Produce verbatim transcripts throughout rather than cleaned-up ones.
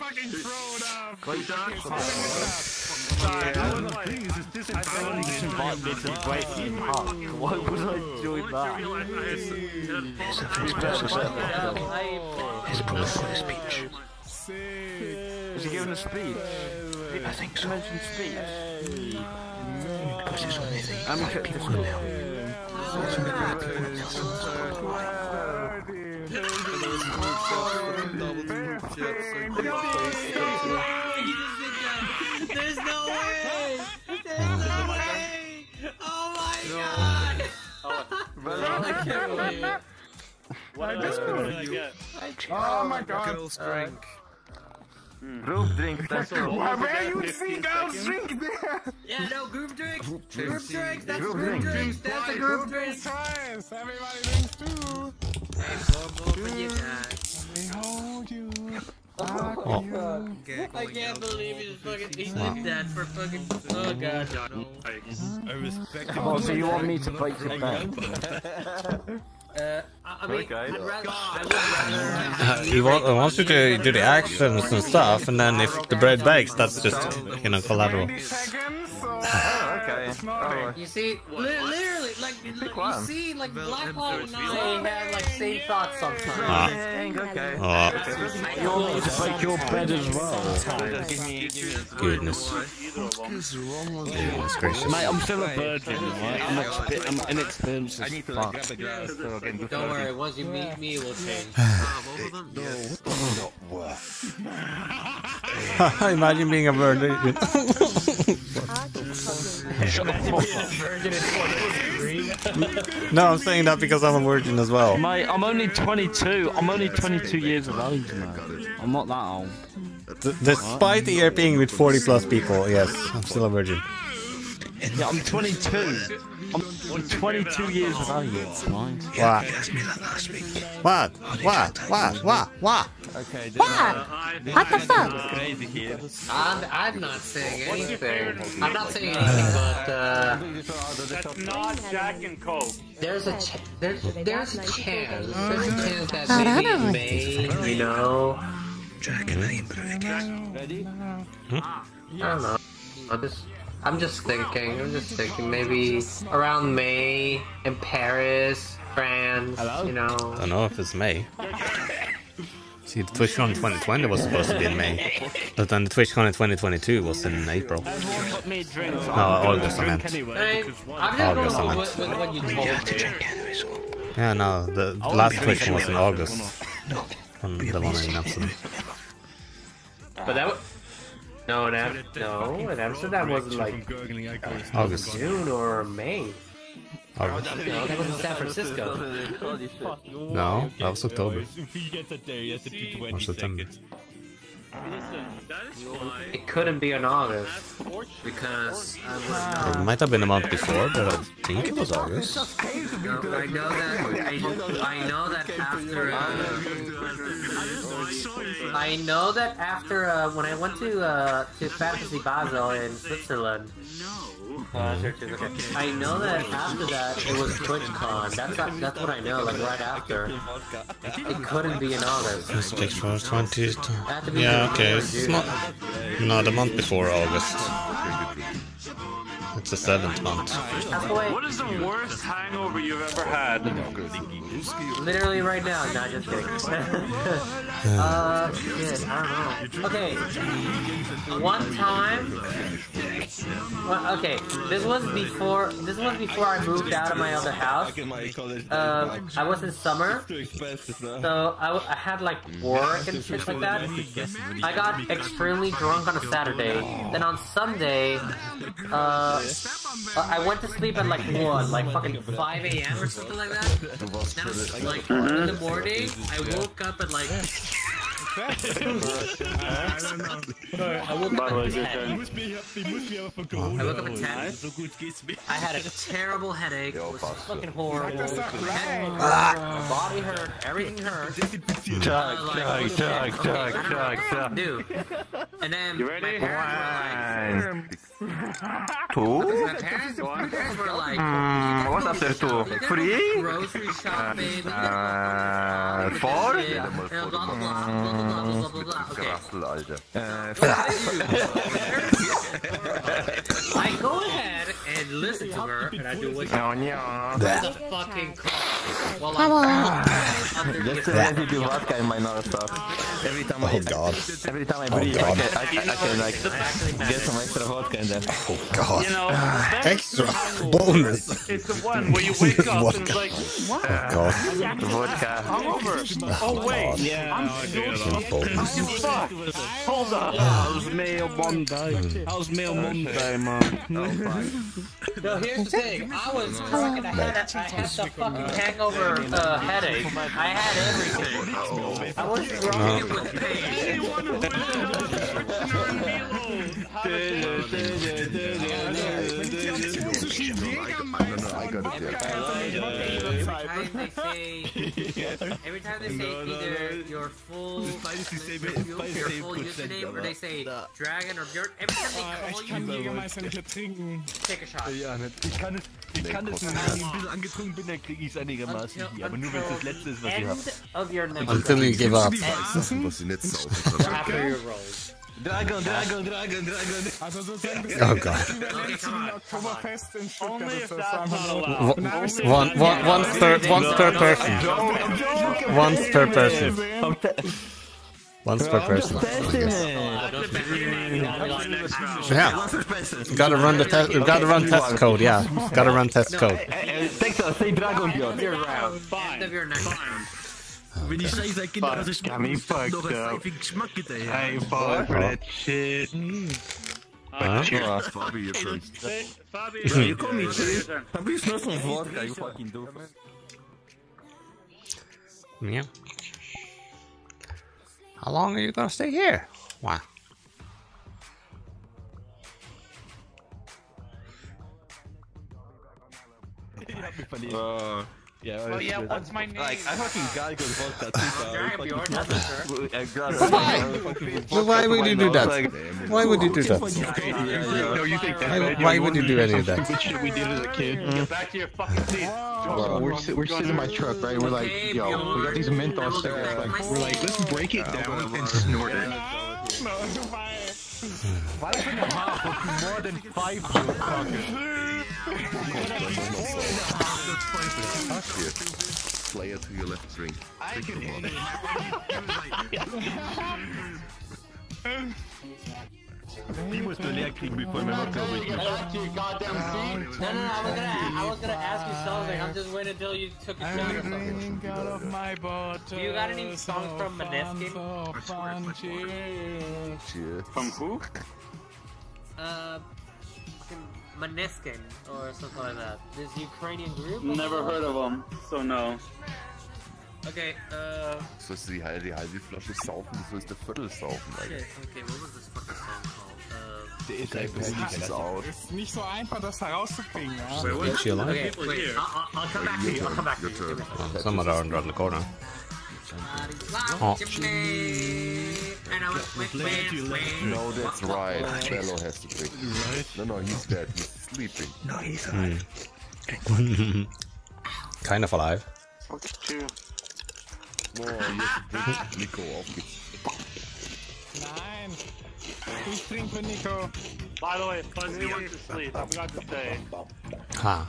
fucking thrown up. Great shot. Sorry, I was like, I thought you invited me to Breaking Park. Why would I join that? His personal settlement. His political speech. Is he giving a speech? I think so. Mentioned speech. Because it's only the five people who know. It's only the five people who know. There's no way! There's no way! Oh my god! I can't believe it. What did I get? Oh my god! Girls drink. Mm. Group drink, that's all. Why where you see girls drink there? Yeah, no, group drink. Group drink, drink. That's group a group drink. drink. That's a group, group drink. Science. Everybody drinks too. Hey, I hold you. Fuck oh. you. Okay, I can't believe he's fucking eating that for fucking. Oh god. I respect. Oh, so you want me to break your back? Uh, I mean, okay. I'd rather, I would rather... He want, wants you to do the actions and stuff, and then if the bread bakes, that's just, you know, collateral. Oh, okay. Oh. You see, literally, like, you see, like, Black Hole and I have, like, same thoughts sometimes. Ah. Okay. Oh. You want me to break your bread as well. Goodness. Goodness gracious. Mate, I'm still a virgin, right? I'm, exper I'm inexperienced as fuck. Don't worry, once you meet me, it will change. It will not work. Imagine being a virgin. No, I'm saying that because I'm a virgin as well. Mate, I'm only twenty-two. I'm only twenty-two years of age, man. I'm not that old. D despite the air being with forty plus people, yes, I'm still a virgin. Yeah, I'm twenty-two. I'm, I'm twenty-two years of age. What? What? What? What? What? What? Okay, what? What the fuck? I'm, I'm not saying anything. I'm not saying anything, but uh... That's not Jack and Coke. There's a ch there's, there's a chance. There's a chance that maybe may, you know... Jack and I improve. Ready? I don't know. I just... I'm just thinking, I'm just thinking, maybe around May, in Paris, France, hello? You know. I don't know if it's May. See, the TwitchCon twenty twenty was supposed to be in May, but then the TwitchCon in twenty twenty-two was in April. No, August I meant. August I meant. Yeah, no, the last TwitchCon was in August. On the one in Amsterdam. But that was... No, in Am no, in Amsterdam wasn't like August, June or May. August. No, that was in San Francisco. No, that was October. Or September. It couldn't be in August because I was not. It might have been a month before, but I think it was August. No, I know that. I, I know that after. Uh, I know that after uh, when I went to uh, to Fantasy Basel in Switzerland. Uh, I know that after that it was TwitchCon. That's not, that's what I know. Like right after, it couldn't be in August. twenty. Yeah. Okay, it's not, not a month before August. It's the seventh month. What is the worst hangover you've ever had? Literally right now, no, just kidding. uh, shit, I don't know. Okay, one time... Well, okay, this was before This was before I moved out of my other house. Uh, I was in summer, so I, I had like work and shit like that. I got extremely drunk on a Saturday. Then on Sunday, uh, I went to sleep at like one, like fucking five A M or something like that. Now, like in the morning, I woke up at like. I don't know. I woke up at ten. I woke up at ten. I had a terrible headache. It was fucking horrible. My ah. body hurt. Everything hurt. Chug, chug, chug, chug, chug. Dude. And then you ready? My parents were like... Two? My parents, my parents were like... Mm, what's after two? Three? Grocery shopping. Uh, four? Blah, blah, blah, blah, blah, blah, blah, blah, blah, blah. Grassl, Alter. Uh, I go ahead and listen to her, and I do what no, no. The fucking crap. Well, come on. Yesterday you vodka in my stuff. Every time I, oh God. Every time I breathe, oh I can, I, I, I can like get some extra vodka in there. Oh God. You know, extra bonus. It's the one where you wake up and it's like, what? Oh God. Vodka. I'm over. Oh wait. Yeah. I'm so fuck. Hold up. How's Mail Monday? How's Mail Monday, man? No, here's the thing. I was fucking. I had the fucking hangover uh, headache. I had everything. I was drunk with pain. I got it. Every time they say either you're full, you're full username, or they say Dragon or Björn, every time they call you, take a shot. Ja, ich kann es, ich kann es nur, wenn ich ein bisschen angetrunken bin, dann kriege ich es einigermaßen hier, aber nur wenn es das letzte ist, was ihr habt. Until you give up. After your rolls. Dragon, Dragon, Dragon, Dragon. Also sozusagen bis oh Gott. Oktoberfest in Stuttgart. One, one, one third, one third person. One per person. One per person. Yeah. You gotta run the test. You gotta run test code. Yeah. You gotta run test code. Thanks. Say Dragon Björn. You're round. Fine. Wenn ich scheiße Kinder, das ist doch ein seifiger Geschmack, ey. I fall for that shit. Fabi, you're first. Fabi, you call me serious? Fabi is not from Vodka, you fucking doofus. Yeah. How long are you gonna stay here? Wow. Uh... Yeah, well, yeah, what's my name? Like, I fucking gotta go to Vodka too, bro. Why would you do that? Why would you do that? No, you think that. Why would you do any of that? What shit we did as a kid. Get back to your fucking seat. We're sitting in my truck, right? We're like, yo, we got these menthol stairs. We're like, let's break it down and snort it. Why is it a half of more than five fucking? Player to your left drink. I can hit it. He was the neck thing before my mouth got weak. I like you, goddamn beat. No, no, no, I was gonna, I was gonna ask you something. I'm just waiting until you took a shot. Do you got any songs from Måneskin? From who? Uh, Måneskin or something like that. This Ukrainian group? Never heard of them, so no. Okay, uh. So it's the halbe Flasche saufen, so it's the Viertel saufen, okay, okay, what was this fucking song called? Uh. The Internet is out. It's not so einfach, das herauszukriegen, ja. Wait, wait, wait, wait, wait, wait. I'll, I'll come back to you, I'll come back to you. Someone around the corner. Oh. No, that's right. Bello has to pick. No, no, he's dead. He's sleeping. No, he's alive. Mm. Kind of alive. Fuck you. No, you have to drink Nico off it. Nein. You drink for Nico. By the way, Fuzzy went to sleep. I forgot to say. Huh.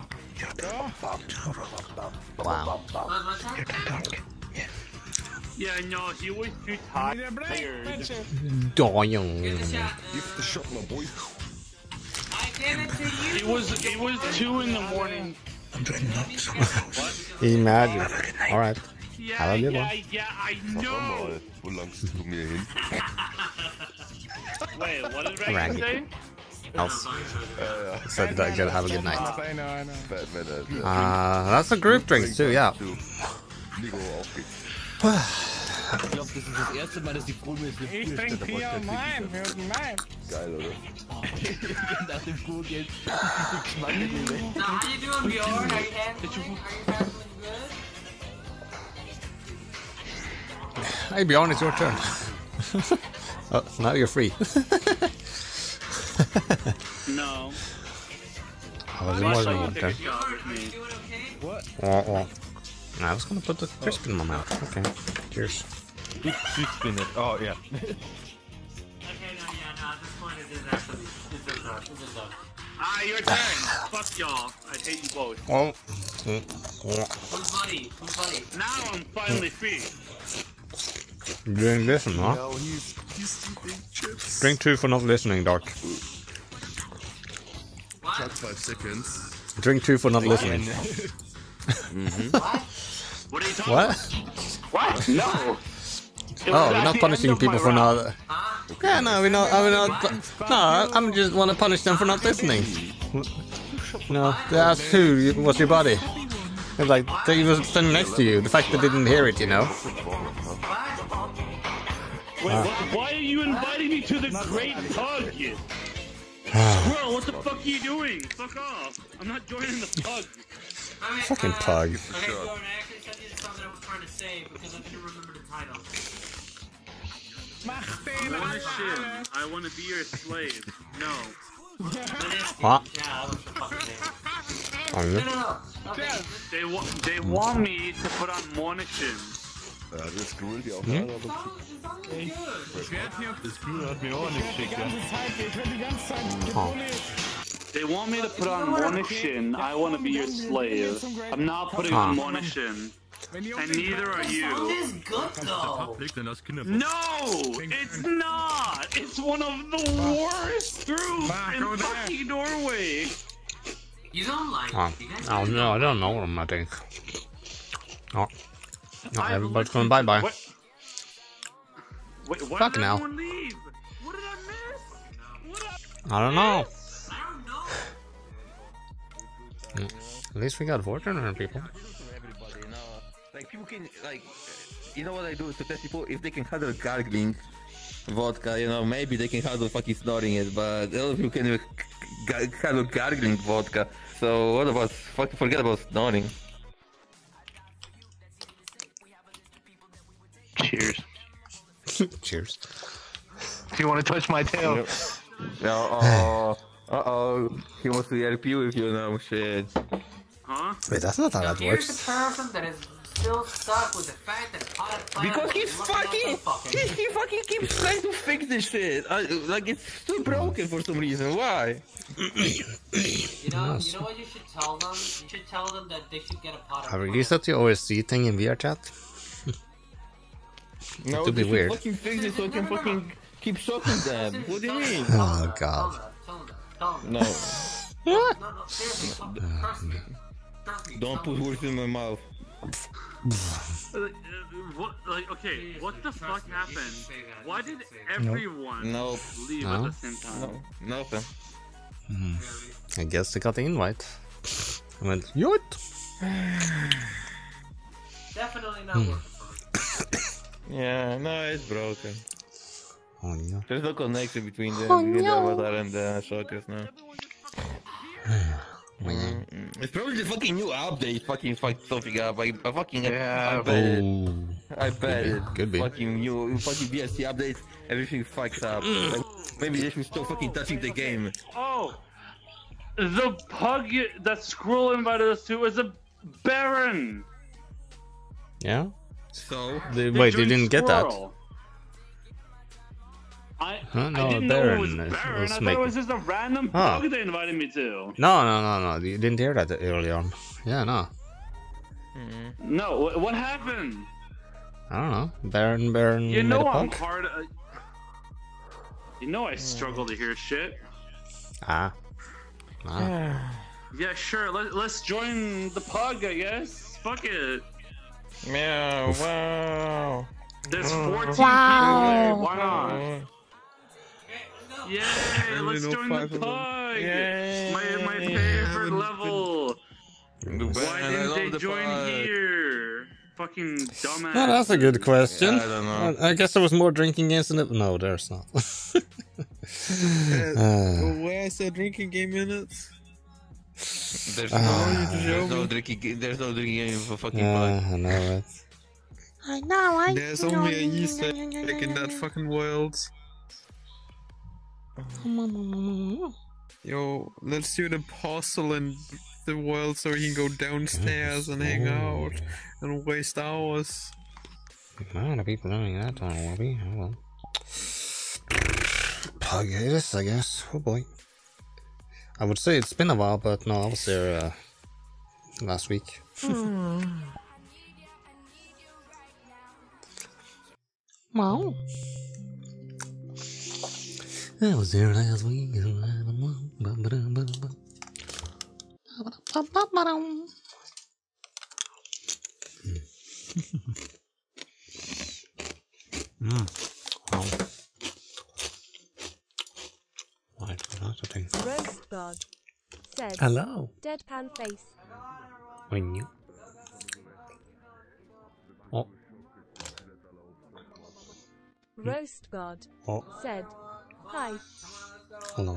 Wow. Yeah. Yeah, no, he was too tired. Dying. Give the shot, my boy. I gave it to you. It was, it was two in the morning. I'm trying not to. Imagine. All right. Yeah, have a good one. Yeah, yeah, I know. Wait, what did Rex say? Else. Uh, so did I gotta have a good night. Uh, that's a group drink too, yeah. Ich glaube, das ist das erste Mal, dass die Krone jetzt mit ich trinke hier und nein, wir sind nein. Geil, oder? Nach dem Kuh geht die Schmange in die Welt. Now, how you doing, Bjorn? Are you handling? Are you handling good? Hey, Bjorn, it's your turn. Oh, now you're free. No. Aber sie wollen nicht runter. Oh, oh. I was gonna put the crisp in my mouth. Okay. Cheers. It's six spinner. Oh yeah. Okay, no, yeah, no, at this point it is actually it is up, it is up. Ah, your turn! Fuck y'all. I hate you both. Who's buddy? Who's buddy? Now I'm finally free. Doing this or not? No, he's, he's eating chips. Drink two for not listening, Doc. What? That's five seconds. Drink two for not what? listening. Mm-hmm. What? What are you talking about? What? What? No! Oh, we're not punishing people for not... Huh? Yeah, no, we're not... We're not no, I just want to punish them for not listening. No, they asked who was your buddy. It's like, they were standing next to you. The fact they didn't hear it, you know. Wait, uh. what, why are you inviting me to the great pug? Squirrel, what the fuck are you doing? Fuck off. I'm not joining the pug. I mean, fucking uh, pug. Okay, sure. So I actually said these something I was trying to say because I didn't remember the title. I want to shit. I want to be your slave. No. What? Yeah, that was the fucking name. No, no, no. Okay. They, wa they want me to put on Måneskin. Ja, das ist cool, die Aufnahme. Hm? Das Grün hat mir auch nichts geschickt. Oh. They want me to put on Måneskin. I want to be your slave. I'm not putting on ah. Måneskin. And neither are you. This is good though. No, it's not. It's one of the worst roofs in fucking Norway. You don't like oh. it. Oh no, I don't know them, I think. Oh. Not everybody's going bye bye. What? Wait, what Fuck did now. Leave? What did I miss? What did I, I don't know. At least we got four hundred people. Like people can like, you know what I do to test people if they can handle gargling vodka, you know maybe they can handle fucking snoring it, but other people can handle gargling vodka. So what about fucking forget about snoring? Cheers. Cheers. Do you want to touch my tail? No. Oh. Uh oh, he wants to E R P with you now, shit. Huh? Wait, that's not how that Here's works. The person that is still stuck with the fact that pilot because he's fucking, fucking. He, he fucking keeps trying to fix this shit. I, like it's still broken for some reason. Why? you know, you know what you should tell them. You should tell them that they should get a pot of. Have you set the O S C thing in VRChat? No, it'd be weird. Fucking fix it so I can fucking keep shocking them. What do you mean? Oh god. No. No, no, seriously, don't, trust me. Trust me. Don't put words in my mouth. like, uh, what, like, okay, what the fuck happened? Why did everyone nope. leave no. at the same time? No, nothing. Mm. I guess they got the invite. I went, what? Definitely not working. Yeah, no, it's broken. Oh, no. There's no connection between the, oh, the no. avatar and the shotguns now. Mm-hmm. It's probably the fucking new update fucking fucked something up. I, I fucking yeah, I bet oh. it. I bet it. Could be. Fucking new fucking B S C updates, everything fucked up. Like, maybe they should stop fucking touching the game. Oh! The pug that Squirrel invited us to is a Baron! Yeah? So? They, wait, they didn't Squirrel. get that. I, huh? no, I didn't Baron, know it was Baron, I thought it was just a random bug huh. they invited me to. No, no, no, no, you didn't hear that early on. Yeah, no. Mm. No, what, what happened? I don't know, Baron, Baron, You know I'm punk? hard... Uh, you know I struggle to hear shit. Ah. ah. Yeah, sure, Let, let's join the pug, I guess. Fuck it. Meow, yeah, wow. There's fourteen wow. people there, why not? Yay, let's join the pug! Yay. My, my favorite level! Why didn't they the join pug. here? Fucking dumbass. No, that's a good question. Yeah, I don't know. I guess there was more drinking games in it. No, there's not. uh, where's the drinking game in it? There's, uh, no, there's, no drinking, there's no drinking game for fucking pug. Uh, I know it. I know, I There's know, only a yeast egg in that fucking world. Yo, let's do the parcel in the world so he can go downstairs and hang out and waste hours. I ought to be playing that on a lobby. I will. Plug this, I guess. Oh boy. I would say it's been a while, but no, I was there uh, last week. Mm. Wow. I was there last week. Mm. Wow. Why do I not think? Roast God said, hello. Deadpan face. When you. Oh. Roast God oh. said, hi. Hello.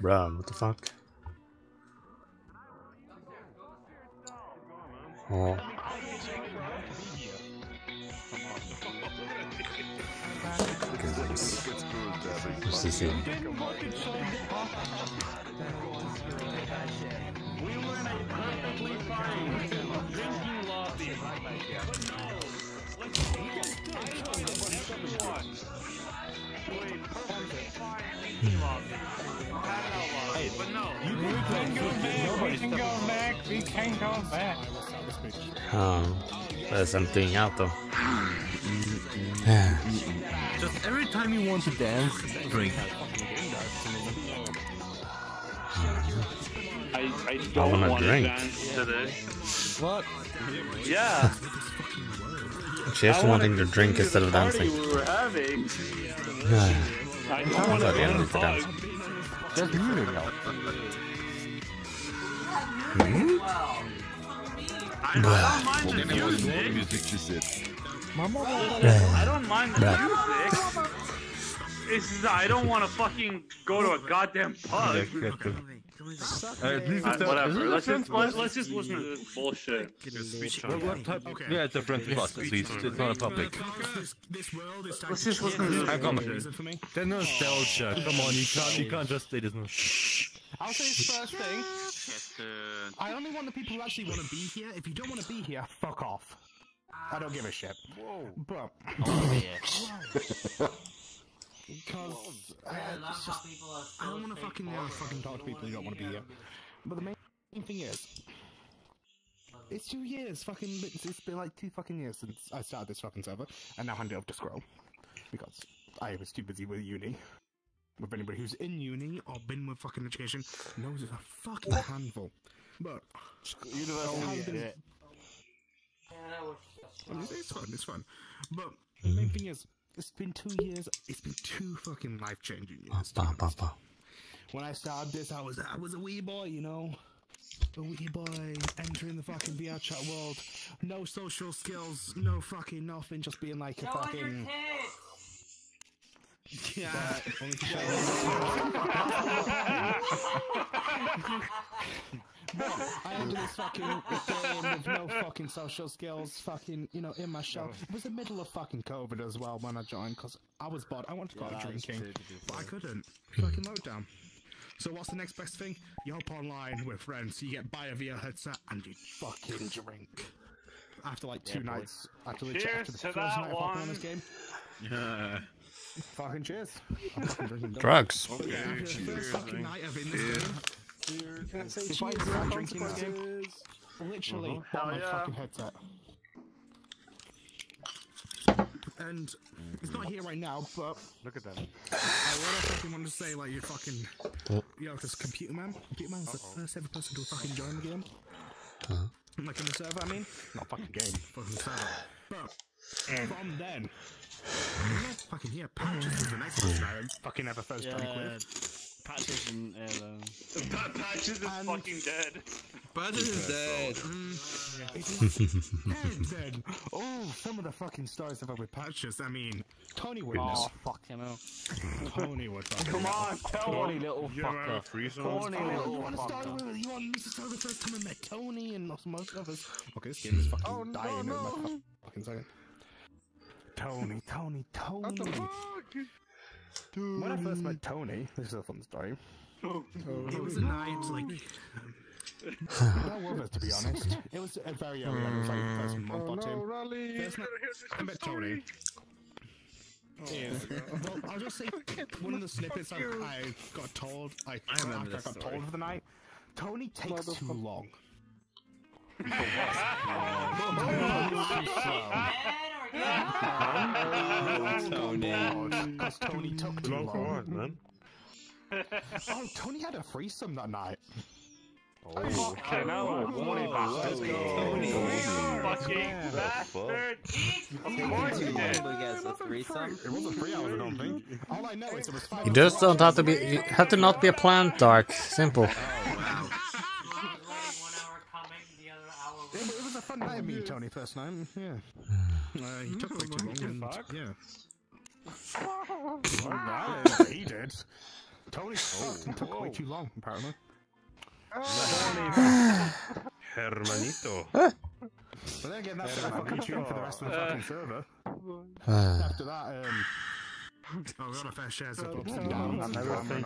Bruh, what the fuck? Oh. What's this in? We can go back, we can go back. Oh, there's something out though. Just every time you want to dance, drink. I, I don't I wanna want drink. to dance today. What? Yeah. She has wanting to drink instead of dancing. We were having. Yeah. I don't want to dance. dance. Just music help. Hmm? I don't mind the music. I don't mind the music. It's just I don't want to fucking go to a goddamn pub. Whatever. Let's just let's just listen to this bullshit. Yeah, it's a friendly podcast. At least it's not a public. Let's just listen to this. There's no nostalgia. Come on, you can't you can't just say there's no. I'll say this first thing. I only want the people who actually want to be here. If you don't want to be here, fuck off. I don't give a shit. Whoa. But... Oh, yeah. Because... Uh, yeah, just, I don't want to fucking, uh, fucking talk to people who don't want to be here. But the main thing is... It's two years, fucking... It's been like two fucking years since I started this fucking server. And now I hand it off to Scroll. Because I was too busy with uni. With anybody who's in uni or been with fucking education knows it's a fucking handful. But university, yeah, yeah. I mean, it's fun, it's fun. But the main thing is, it's been two years. It's been two fucking life-changing years. Bah, bah, bah. When I started this, I was I was a wee boy, you know, a wee boy entering the fucking V R chat world. No social skills, no fucking nothing. Just being like a fucking. Yeah. I had this fucking game with no fucking social skills, fucking, you know, in my shell. It was the middle of fucking COVID as well when I joined, because I was bored. I wanted to go yeah, out drinking, but I couldn't. Fucking lockdown. So what's the next best thing? You hop online with friends, so you get buy a V R headset and you fucking drink. After like two yeah, nights, after, cheers after the to first that night of hopping on this game. Yeah. Fucking cheers. Drugs. Okay. Yeah, cheers, fucking night of in this game. You can't say cheers. I'm drinking this game. Literally, uh-huh. on my yeah. fucking headset. And it's not here right now, but look at that. I really fucking want to say like you're fucking, you know, just computer man. Computer man's uh-oh. the first ever person to fucking join the game. Uh-huh. Like in the server, I mean. Not fucking game. Fucking server. But from then, fucking yeah, patches is the next one. I fucking ever first yeah, quid. Patches and uh, patches is and fucking dead. Patches is dead. Mm. Yeah. It's like, dead. Oh, some of the fucking stories about with patches. I mean, Tony would know. Oh, fucking hell. Tony would. Fucking Come on, Tony little fucker. Tony little fucker. You want me to start the first time I met Tony and not most others? Okay, this game is fucking oh, dying no, no. in my fucking second. Tony, Tony, Tony. What the fuck? Tony. When I first met Tony, this is a fun story. Oh, Tony. It was a night, like, That was, to be honest. It was uh, very early on. It was like the first month oh, or two. No, Raleigh! First no, I met Tony. Oh, yeah. Well, I'll just say one of the snippets I, I got told. I, I remember after I got story. told of the night. Tony takes too long. What? Tony. Because Tony took too long. Man. Oh, Tony had a threesome that night. Oh, okay, now what a bastard. Tony, fucking bastard. Of course he did. It wasn't three hours, I don't think. All I know is it was five. You just don't have to be. You have to not be a plant, Dark. Simple. It was a fun night, me Tony, first night. Yeah. Uh, he took way too long. And, yeah. Well, that, he did. Tony oh, took whoa. way too long, apparently. Oh. Hermanito. But then again, that's a fucking tune for the rest of the fucking server. After that, um. Oh, we got a fair share of ups and downs. Welcome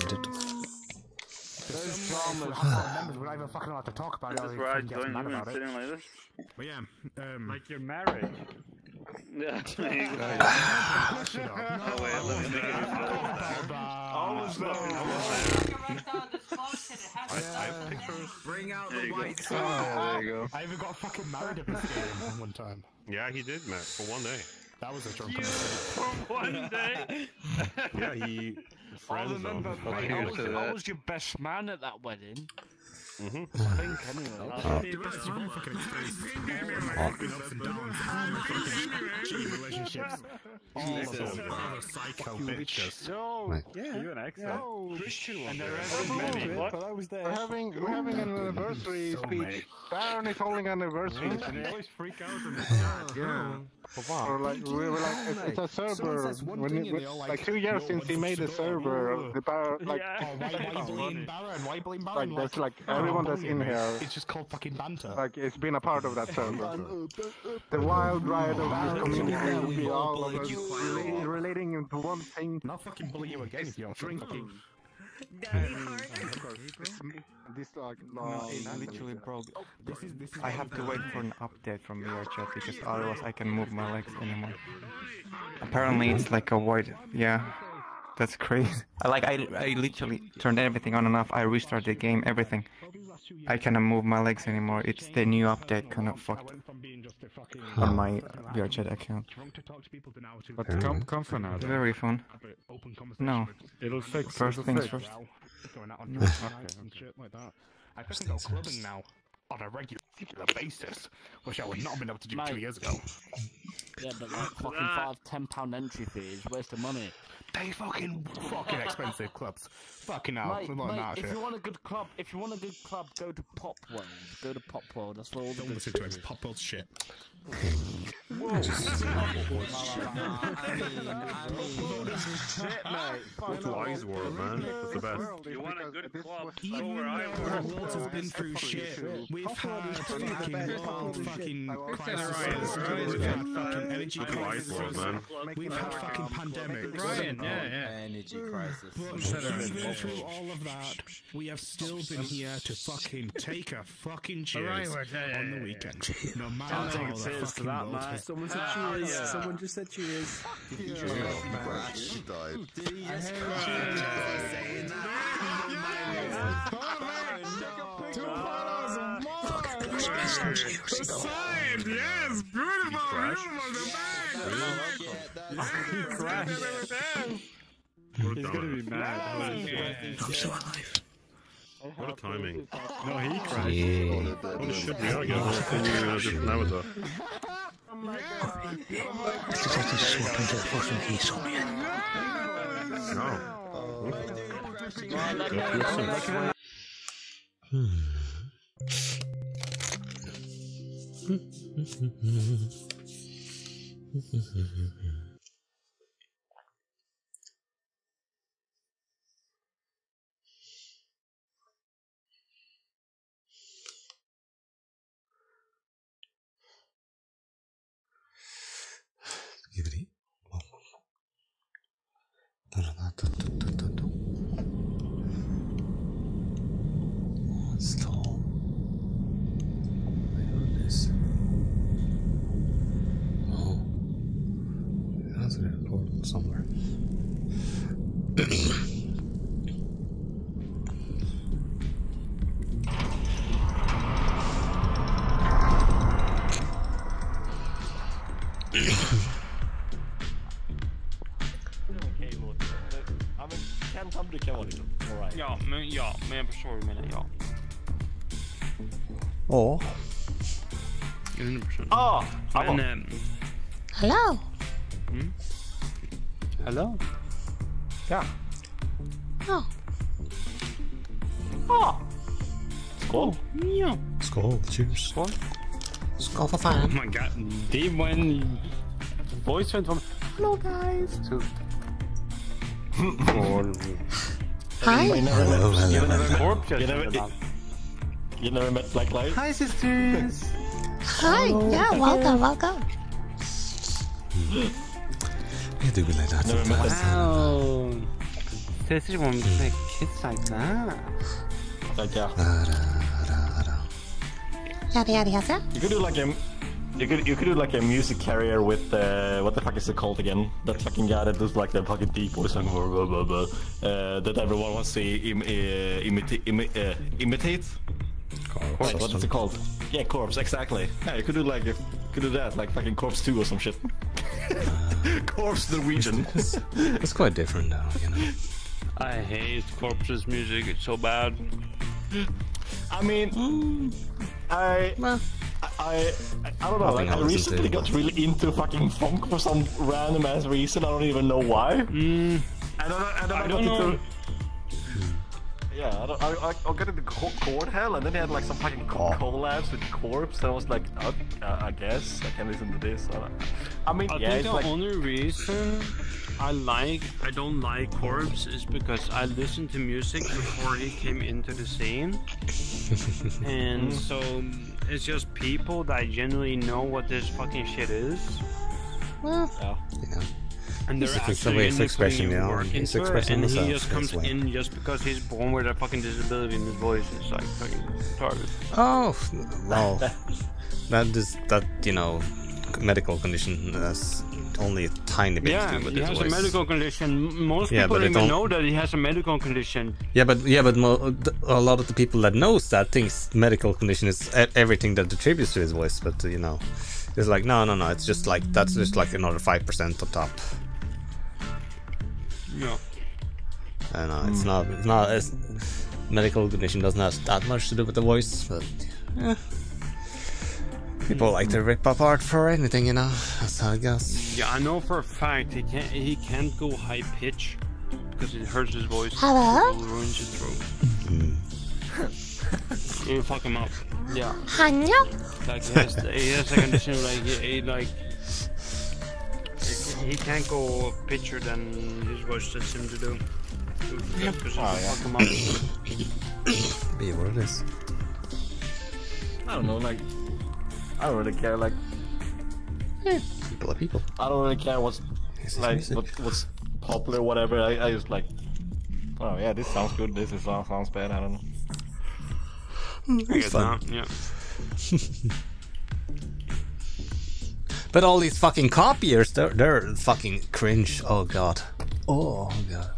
to. Those dramas, I remember, we're not even fucking allowed to talk about it. That's where I joined you and sitting like this. But yeah, um... like your marriage. Yeah. No, wait, let me make it a I was I have pictures. Bring out the white song. Oh, there you go. I even got fucking married at this game one time. Yeah, he did, Matt, for one day. That was a drunk mistake. For one day? Yeah, he... I remember, mate, I, was, I was your best man at that wedding. Mm-hmm. I think, anyway. I think you were fucking exposed. Relationships. Oh, psycho bitches. No, you an ex. No, Christian one. But I was there. We're having, we're having an anniversary speech. Baron is holding an anniversary. They always freak out and sad. Yeah. Or like, we were like, it's a server. Like two years since he made a server of the Baron. Like, why blame Baron? Why blame Baron? Like, that's like. Everyone that's in here, it's just called fucking banter. Like, it's been a part of that server. The wild ride of this community will be all of us relating into one thing. Not fucking bully you again if you don't drink. This like literally broke. I have to wait for an update from VRChat because otherwise I can't move my legs anymore. Apparently, it's like a void. Yeah. That's crazy. Like, I, I literally turned everything on and off, I restarted the game, everything. I cannot move my legs anymore, it's the new update kind of fucked on my VRChat account. But come, come for now. Very fun. No. It'll fix. First things first. I think I'll go clubbing now. On a regular basis, which I would not have been able to do Mate. two years ago. Yeah, but like fucking five, ten pound entry fees, waste of money. They fucking fucking expensive clubs. Fucking out. Mate, mate, if shit. you want a good club, if you want a good club, go to Pop World. Go to Pop World. That's where all the good shit is. Pop World shit. Whoa. Pop World shit, mate. That's Lies World, man. That's the best. You want a good club? Even though Walt has been through shit. We've had fucking wild fucking crises, we've had fucking energy crises, we've had fucking pandemics, Ryan, yeah, yeah. Energy crisis. But even through all of that, we have still been here to fucking take a fucking cheers on the weekend. No matter how the fucking world is. Someone said cheers, someone just said cheers. Crash died. Signed, yes, beautiful. He's gonna be mad. I'm still alive. What a timing! No, he crashed. Yeah. What should we argue about? Naruto. I just had to swap into the fucking Xiaomi. No. Hmm. Give it. somewhere. Ja, men ja, men jag förstår vad du menar, ja. Ja. hundra procent. Ah, men, ähm... Hello. Mm? Hello. Ja. Ja. Ja. Skål. Ja. Skål, cheers. Skål. Skål för fan. Oh my god, det var en voice went from hello guys to hi. You never met, you never met Corpse. You never, you, you never met Black Light. Hi sisters. Hi. Hello. Yeah. Welcome. Welcome. Yeah, do we like that? Never met wow. Sisters want me to make kids like that. Like yeah. Yada yada yada. You could do like a, you could you could do like a music carrier with uh, what the fuck is it called again? That fucking guy that does like the fucking deep voice song or blah blah blah. Uh, that everyone wants to im uh, imita im uh, imitate. Corpse. What is it called? Yeah, Corpse. Exactly. Yeah, you could do like you could do that, like fucking Corpse two or some shit. Corpse Norwegian. It's, it's quite different now, you know. I hate Corpse's music. It's so bad. I mean, mm. I. Nah. I, I I don't know, like, I recently got really into fucking funk for some random ass reason, I don't even know why. Mm. I don't, I don't, I I don't know. Into... Yeah, I, don't, I, I got into Cord Hell and then they had like some fucking collabs with Corpse and I was like, oh, I guess I can listen to this. I mean, I yeah, think it's the like... only reason I like, I don't like Corpse is because I listened to music before he came into the scene. And so... It's just people that genuinely know what this fucking shit is. Well, yeah. Yeah. And they're it's actually in expression now. Work into it, and he just comes way. in just because he's born with a fucking disability in his voice. It's like fucking retarded. Oh, well, that is that you know medical condition has only a tiny bit yeah, to do with his voice. Yeah, he has a medical condition. Most yeah, people don't even don't... know that he has a medical condition. Yeah, but yeah, but mo a lot of the people that knows that thinks medical condition is everything that attributes to his voice. But you know, it's like no, no, no. It's just like that's just like another five percent on top. Yeah. I know it's not. It's not. It's, medical condition doesn't have that much to do with the voice, but yeah. People like to rip apart for anything, you know. That's how it goes. Yeah, I know for a fact he can't. He can't go high pitch because it hurts his voice. Hello. It ruins his throat. It will fuck him up. Yeah. Hello. Like he has, he has a condition like he, he like. He can't go pitcher than his voice tells him to do. Yep. Oh, yeah. Fuck him up. Be what it is. I don't know, like. I don't really care, like... Yeah, people are people. I don't really care what's, like, what, what's popular, whatever, I, I just like... Oh yeah, this sounds good, this is, uh, sounds bad, I don't know. Mm, I guess not, yeah. But all these fucking copiers, they're, they're fucking cringe, oh god. Oh god.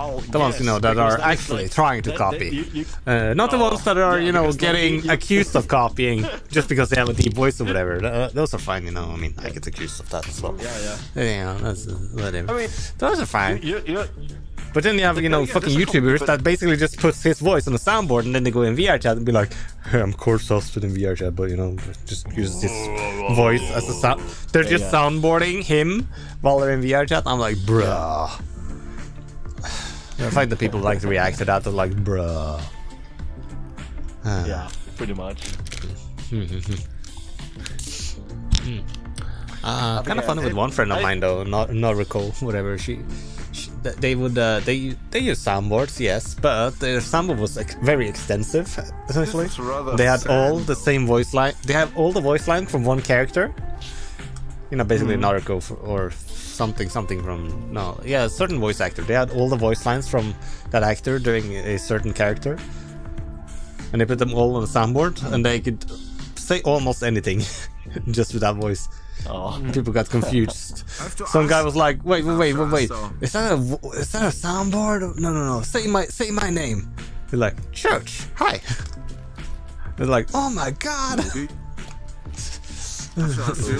Oh, the yes, ones you know that are actually like, trying to that, copy, that, you, you, uh, not oh, the ones that are yeah, you know getting you, you, accused of copying just because they have a deep voice or whatever. Uh, those are fine, you know. I mean, I get accused of that as well. Yeah, yeah. Yeah, that's uh, whatever. I mean, those are fine. You, you, you, but then you have you know yeah, fucking YouTubers that basically just puts his voice on the soundboard and then they go in VRChat and be like, hey, I'm Corpse hosted in VRChat, but you know just uses his voice as a sound. They're just yeah, yeah. soundboarding him while they're in VRChat. I'm like, bruh. Yeah. The fact that people like to react to that, they're like, bruh. Ah. Yeah, pretty much. mm. uh, kind of fun with one friend of mine though, not not recall whatever she, she. They would uh, they they use soundboards, yes, but their soundboard was like very extensive. Essentially, they had sad. all the same voice line. They have all the voice line from one character. You know, basically mm. Naruto for, or. Something, something from no, yeah, a certain voice actor. They had all the voice lines from that actor doing a certain character, and they put them all on a soundboard, and they could say almost anything just with that voice. Oh. People got confused. Some guy was like, wait, wait, wait, wait, wait. Is that a, is that a soundboard? No, no, no. Say my, say my name. They're like, Church. Hi. They're like, oh my god. Do you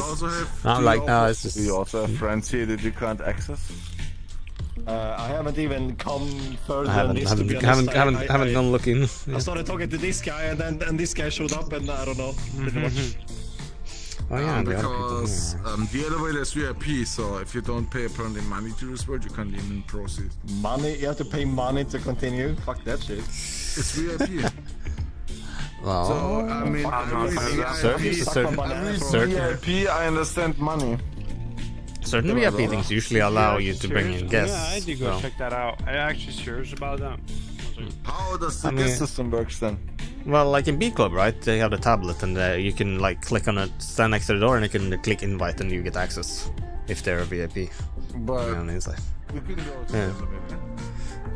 also have, I'm like, no, it's just. Do you also have friends here that you can't access? Uh, I haven't even come further than this. I haven't, haven't, haven't, I, haven't, I, haven't I, gone looking. Yeah. I started talking to this guy, and then and this guy showed up, and I don't know. Pretty much. Oh, yeah, um, because um, the elevator is V I P, so if you don't pay apparently money to this world, you can't even proceed. Money? You have to pay money to continue? Fuck that shit. It's V I P. Wow. So, I mean, V I P, I understand money. Certain V I P things usually allow yeah, you to serious? bring in guests. Yeah, I did go so. check that out. I'm actually serious about that. How does the I mean, system works then? Well, like in B-Club, right? They have the tablet, and uh, you can like click on it, stand next to the door, and you can click invite, and you get access if they're a V I P. But yeah, inside. You can go to yeah. the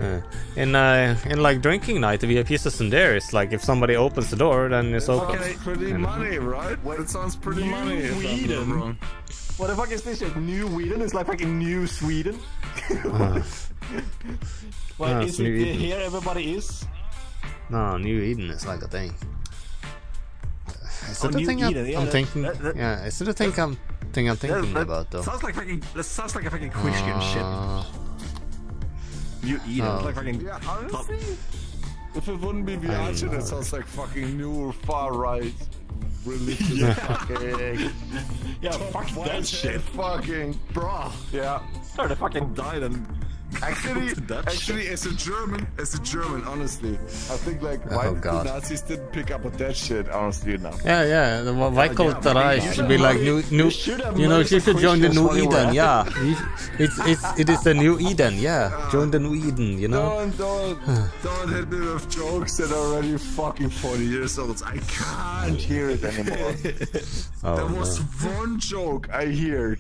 yeah. In uh, in like drinking night, the V I P system there is like if somebody opens the door, then it's open. Okay, pretty money, right? What it sounds pretty New money. Eden. What the fuck is this shit? New Eden is like fucking New Sweden. uh. Well, no, is it Eden. Here everybody is? No, New Eden is like a thing. Is it oh, a thing Eden, I'm, yeah, I'm that, thinking? That, that, yeah, is it a thing I'm thing I'm thinking that, that about though? Sounds like fucking. That sounds like a fucking Christian uh, shit. New Eden, uh, like fucking. Yeah, honestly, if it wouldn't be V R chat, it sounds like fucking new far right religious yeah. fucking. Yeah, fuck that shit. Fucking bruh. Yeah. Start to fucking die then. Actually, actually, as a German, as a German, honestly, I think like why oh, did the Nazis didn't pick up on that shit, honestly enough. Yeah, yeah. Why well, yeah, call yeah, it Reich? Should be like new, new. You, you know, you should join the New Eden. Yeah, it's it's it is the New Eden. Yeah, join the New Eden. You know. Don't don't don't hit me with jokes that are already fucking forty years old. I can't hear it anymore. Oh, there was no. one joke I heard.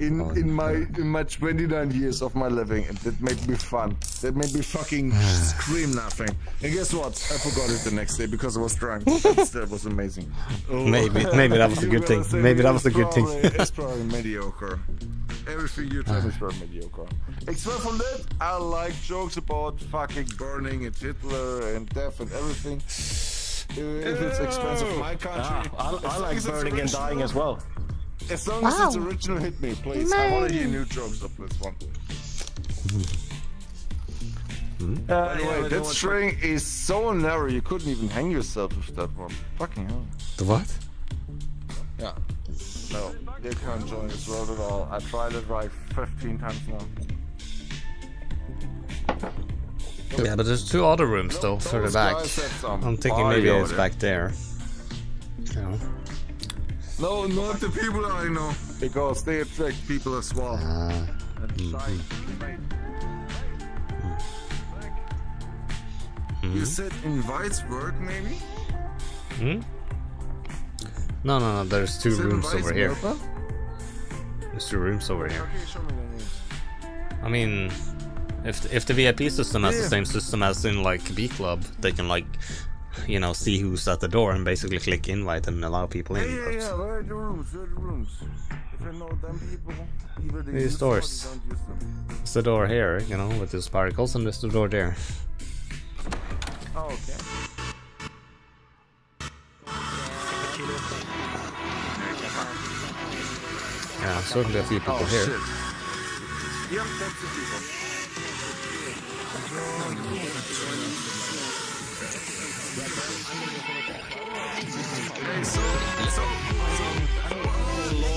In oh, in my in my twenty-nine years of my living, and that made me fun. That made me fucking scream laughing. And guess what? I forgot it the next day because I was drunk. That was amazing. Oh. Maybe maybe that was a good thing. Maybe that was a good thing. It's probably mediocre. Everything you tell me is very mediocre. Except from that, I like jokes about fucking burning and Hitler and death and everything. If, if it's expensive, my country. Ah, I, I like burning and dying as well. As long wow. as it's original, hit me, please. Man. I want to hear new jokes of this one. Mm-hmm. uh, By the yeah, way, that string to... is so narrow, you couldn't even hang yourself with that one. Fucking hell. The what? Yeah. No, they can't join this road at all. I tried it like fifteen times now. Yeah, but there's two other rooms no, though, further back. I'm thinking maybe it's back there. Yeah. No, not the people I know, because they attract people as well. Uh, mm-hmm. You said invites work, maybe? Hmm? No, no, no, there's two rooms over here. Huh? There's two rooms over here. I mean, if the, if the V I P system has yeah. the same system as in like B-Club, they can like... you know, see who's at the door and basically click invite and allow people in. Yeah, yeah, yeah. Where are the rooms? Where are the rooms? If you know them people, either they these use doors. Them or they don't use them. It's the door here, you know, with these particles, and there's the door there. Oh, okay. Yeah, certainly a few people oh, here. Shit. Yep, that's the people. Hey, so, so, oh, oh no.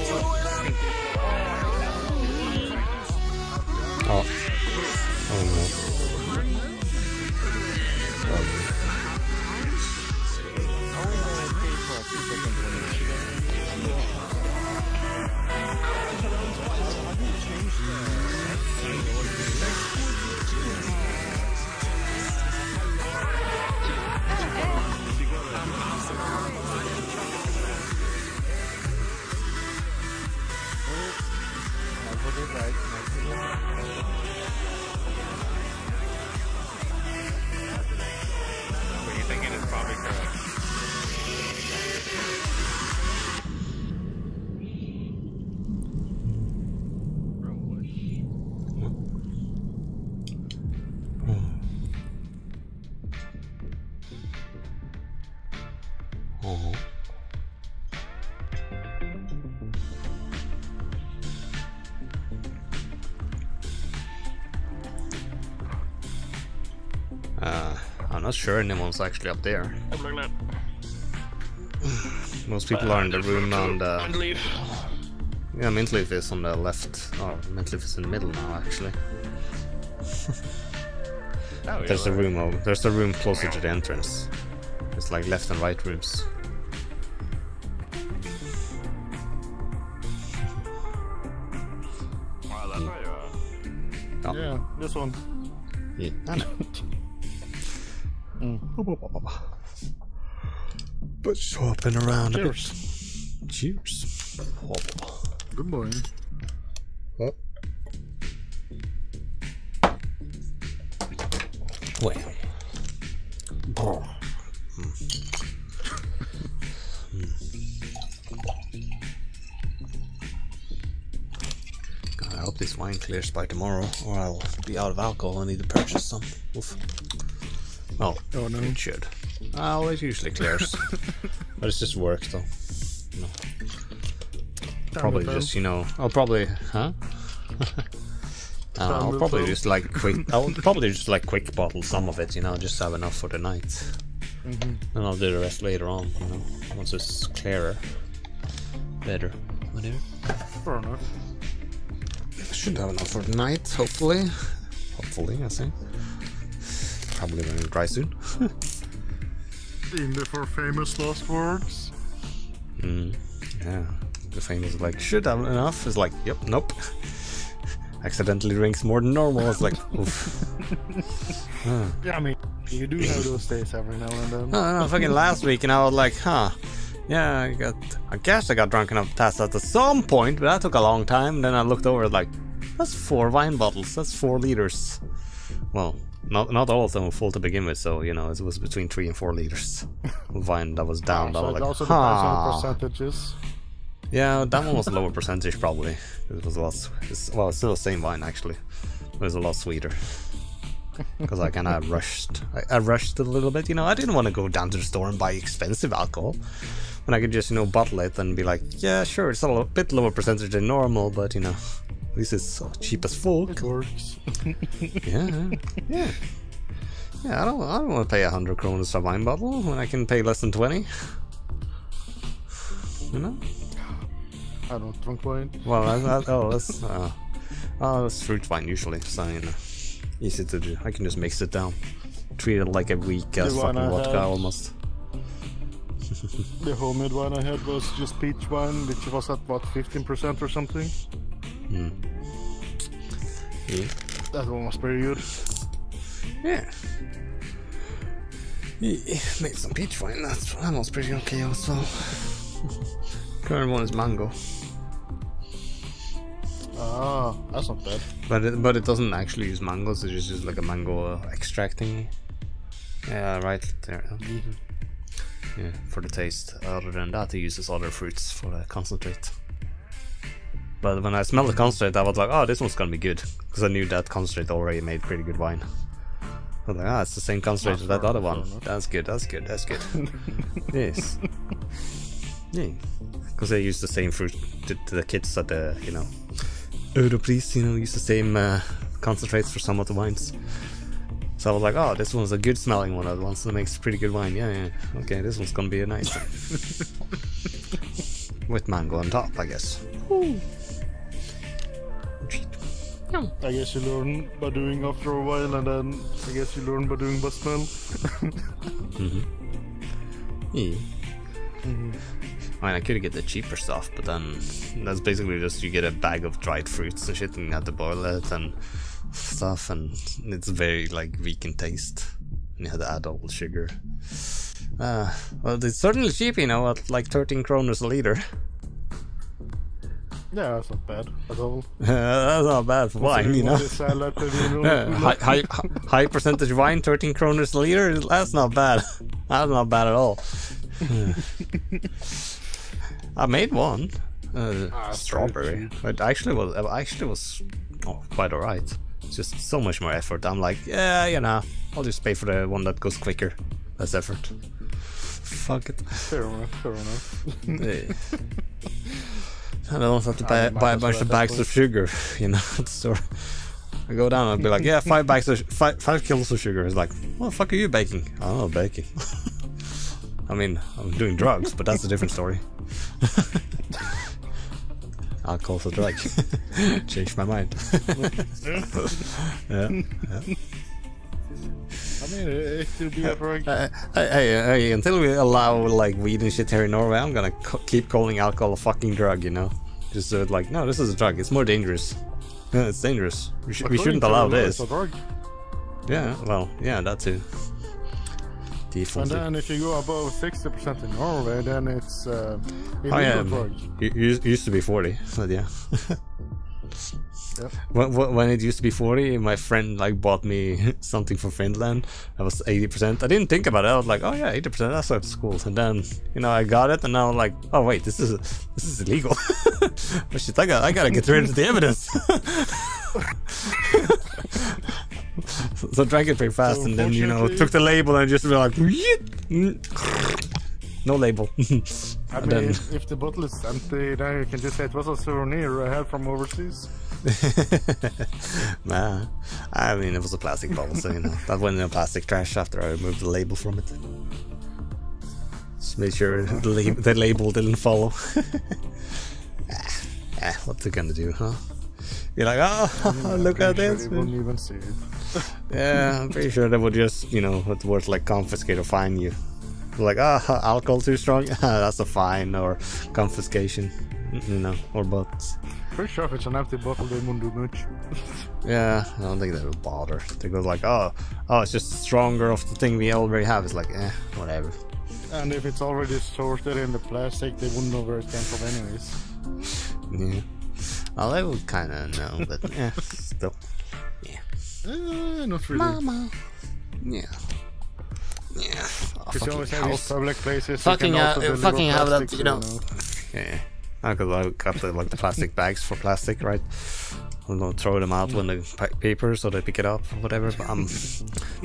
I'm not sure anyone's actually up there. I'm looking at. Most people uh, are in the room on the... Mintleaf. Yeah, Mintleaf is on the left. Oh, Mintleaf is in the middle now, actually. Oh, there's a right. room over. There's a room closer to the entrance. It's like left and right rooms. Wow, that's where you are. Yeah, this one. Yeah, I know. mm. But swapping around Cheers. a bit. Cheers. Oh. Good morning. What? Well. Oh. Mm. Mm. God, I hope this wine clears by tomorrow, or I'll be out of alcohol and need to purchase some. Oof. Oh, oh no. It should. Oh, it usually clears. But it's just work, though. No. Probably just, you know, I'll probably, huh? uh, I'll probably just like quick. I'll probably just like quick bottle some of it, you know, just have enough for the night, mm-hmm. and I'll do the rest later on, you know, once it's clearer, better, whatever. Fair enough. I should have enough for the night, hopefully. Hopefully, I think. Probably when it dries soon. In the four famous last words. Hmm. Yeah. The famous like should have enough is like yep nope. Accidentally drinks more than normal. It's like oof. Huh. Yeah, I mean you do have those days every now and then. No, no, no fucking last week and I was like huh. Yeah, I got. I guess I got drunk enough past that at some point, but that took a long time. Then I looked over like that's four wine bottles. That's four liters. Well. Not not all of them were full to begin with, so you know it was between three and four liters of wine that was down. Yeah, so that was like, also depends on percentages. Yeah, that one was a lower percentage probably. It was a lot. It's, well, it's still the same wine actually. It was a lot sweeter because I kind of rushed. I, I rushed a little bit, you know. I didn't want to go down to the store and buy expensive alcohol when I could just you know bottle it and be like, yeah, sure, it's a little, bit lower percentage than normal, but you know. At least it's cheap as fuck. It works. yeah, yeah, yeah. I don't, I don't want to pay a hundred kronas for a wine bottle when I can pay less than twenty. You know? I don't drink wine. Well, I, I, oh, that's, uh, oh, that's fruit wine usually. So you know, easy to do. I can just mix it down. Treat it like a weak uh, fucking vodka almost. The homemade wine I had was just peach wine, which was at what fifteen percent or something. Mm. Yeah. That one was pretty good. Yeah. yeah. Made some peach wine, that's, that one's pretty okay also. Current one is mango. Ah, that's not bad. But it, but it doesn't actually use mangoes, it's just like a mango uh, extract thingy. Yeah, right there. Mm-hmm. Yeah, for the taste. Other than that, it uses other fruits for the concentrate. But when I smelled the concentrate, I was like, oh, this one's gonna be good. Because I knew that concentrate already made pretty good wine. I was like, ah, it's the same concentrate as that other one. That's good, that's good, that's good. Yes. Yeah. Because they use the same fruit to, to the kids at the, you know, Europrix, you know, use the same uh, concentrates for some of the wines. So I was like, oh, this one's a good smelling one. That one so makes pretty good wine. Yeah, yeah. Okay, this one's gonna be a nice one. With mango on top, I guess. Ooh. I guess you learn by doing after a while, and then I guess you learn by doing by smell. mm-hmm. Yeah. Mm-hmm. I mean, I could get the cheaper stuff, but then that's basically just you get a bag of dried fruits and shit, and you have to boil it and stuff, and it's very like weak in taste. And you have to add all the sugar. Uh, well, it's certainly cheap, you know, at like thirteen kroners a liter. Yeah, that's not bad at all. Uh, that's not bad for wine, you know. high, high, high percentage wine, thirteen kroners a liter, that's not bad. That's not bad at all. I made one. Uh, ah, strawberry. It actually was, it actually was oh, quite alright. It's just so much more effort. I'm like, yeah, you know, I'll just pay for the one that goes quicker. That's effort. Fuck it. Fair enough, fair enough. Yeah. I don't have to buy, buy a bunch of bags of sugar, you know, at the store. I go down and I'll be like, yeah, five bags of five, five kilos of sugar. It's like, what the fuck are you baking? I don't know, baking. I mean, I'm doing drugs, but that's a different story. Alcohol's a drug. Changed my mind. Yeah, yeah. I mean, it will be a drug. Hey, hey, until we allow like weed and shit here in Norway, I'm gonna co keep calling alcohol a fucking drug, you know? Just so it's like, no, this is a drug. It's more dangerous. Yeah, it's dangerous. We, sh we shouldn't allow this. It's a drug. Yeah, well, yeah, that too. And then if you go above sixty percent in Norway, then it's uh, illegal. Oh, yeah. Drug. It used to be forty, but yeah. Yep. When, when it used to be forty, my friend like bought me something from Finland. That was eighty percent. I didn't think about it. I was like, oh yeah, eighty percent. That's out of school. And then, you know, I got it, and now I'm like, oh wait, this is this is illegal. But shit, I got I gotta get rid of the evidence. So, so drank it pretty fast, so and then, you know, took the label and just be like, no label. I mean, then, if, if the bottle is empty, then you can just say it was a souvenir I had from overseas. Nah, I mean, it was a plastic bottle, so you know, that went in a plastic trash after I removed the label from it. Just made sure the, lab the label didn't follow. ah, ah, what's it gonna do, huh? You're like, oh, yeah, look at sure this. They wouldn't even see it. Yeah, I'm pretty sure they would just, you know, it's worth like confiscate or fine you. Like, ah, oh, alcohol too strong? That's a fine or confiscation, you know, or both. Pretty sure if it's an empty bottle, they won't do much. Yeah, I don't think they would bother. They go like, oh, oh, it's just stronger of the thing we already have. It's like, eh, whatever. And if it's already sorted in the plastic, they wouldn't know where it came from, anyways. Yeah. Well, I would kind of know, but yeah, still, yeah. Uh, not really. Mama. Yeah. Yeah. Oh, fucking house. Public places. Fucking, uh, fucking have that, you know. know. Yeah. Because I got the, like the plastic bags for plastic, right? I'm gonna throw them out when they pack paper, so they pick it up or whatever. But I'm,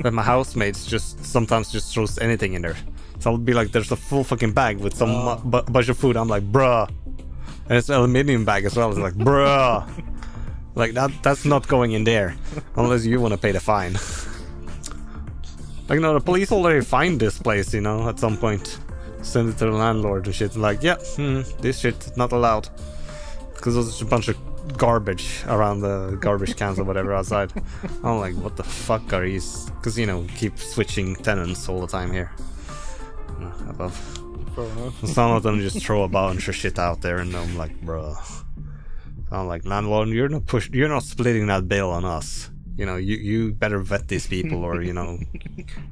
but my housemates just sometimes just throws anything in there. So I'll be like, there's a full fucking bag with some oh. bu bunch of food. I'm like, bruh. And it's an aluminium bag as well. It's like, bruh, like that. That's not going in there, unless you want to pay the fine. Like, no, the police already find this place, you know. At some point, send it to the landlord and shit. Like, yeah, hmm, this shit's not allowed because there's a bunch of garbage around the garbage cans or whatever outside. I'm like, what the fuck are these? Because you know, keep switching tenants all the time here. No, above. Some of them just throw a bunch of shit out there, and I'm like, bro. I'm like, landlord, you're not push, you're not splitting that bill on us. You know, you you better vet these people, or you know,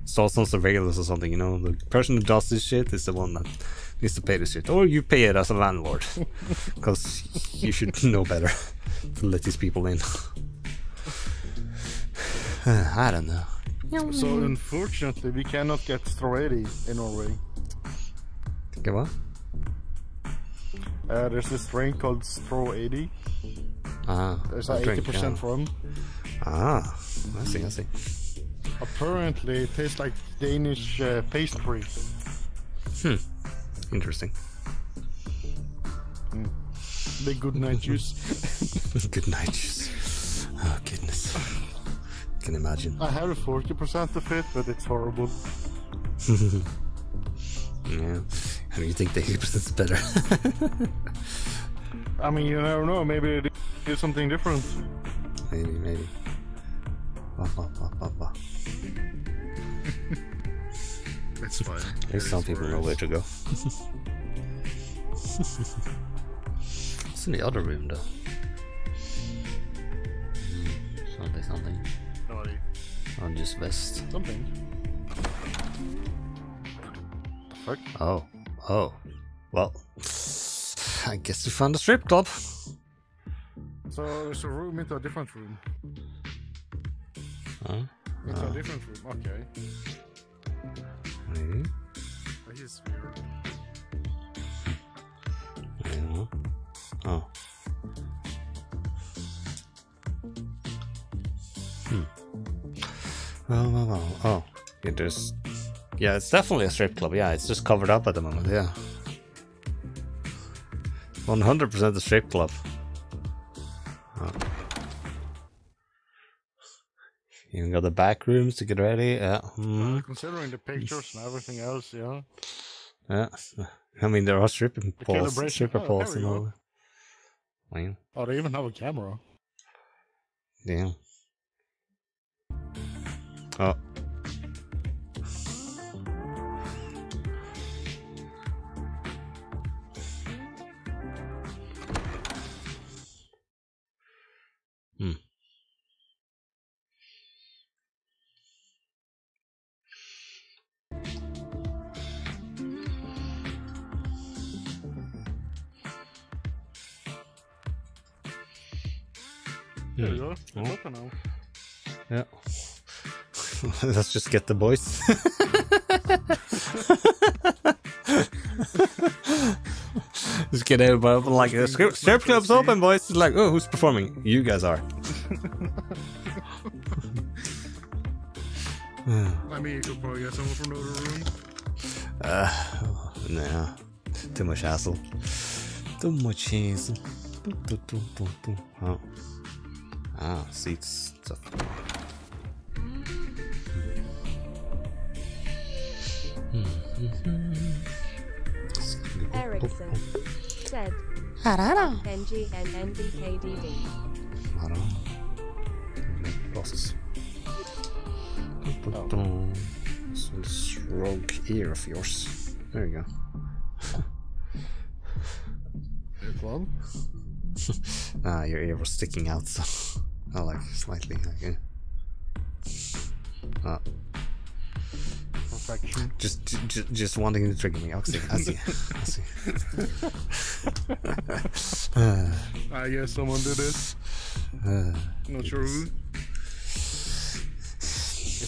install some surveillance or something. You know, the person who does this shit is the one that needs to pay this shit, or you pay it as a landlord, because you should know better to let these people in. I don't know. So unfortunately, we cannot get Stroedi in Norway. Okay, what? Uh, there's this drink called Straw eighty. Ah, there's like eighty percent yeah. from. Ah, I see, I see. Apparently, it tastes like Danish uh, pastry. Hmm, interesting. Mm. The good night juice. Good night juice. Oh, goodness. I can imagine. I have forty percent of it, but it's horrible. Yeah. I mean, you think the eighty percent is better? I mean, you never know. Maybe they do something different. Maybe, maybe. Bah, bah, bah, bah, bah. It's fine. There's some people know where to go. What's in the other room, though? Mm, something, something. Nobody. Or just vest. Something. What the fuck? Oh. Oh, well, I guess we found a strip club. So there's a room into a different room. Huh? Into uh. a different room, okay. Maybe? That is weird. I don't know. Oh. Hmm. Well, well, well, oh. It is... Yeah, it's definitely a strip club. Yeah, it's just covered up at the moment. Yeah, one hundred percent a strip club. Oh. Even got the back rooms to get ready. Yeah. Mm-hmm. uh, considering the pictures and everything else, yeah. Yeah. I mean, there are stripping the poles, stripper oh, poles and all that. Wow. Oh, they even have a camera. Damn. Oh. Hmm. There you go. It's open now. Yeah. Let's just get the boys. Just get everybody open, like, the strip, strip club's open, boys. It's like, oh, who's performing? You guys are. I mean, you could probably get someone from another room. Uh, no. Too much hassle. Too much hassle. Oh. Ah, seats. Stuff. Ericsson said N G and N D K D D. I don't know. Bosses. Oh. This rogue ear of yours. There you go. Well? Ah, your ear was sticking out, so I like slightly. Okay. Ah. Just, just, just wanting to trigger me. I see. I see. I see. uh, I guess someone did it. Uh, Not sure who.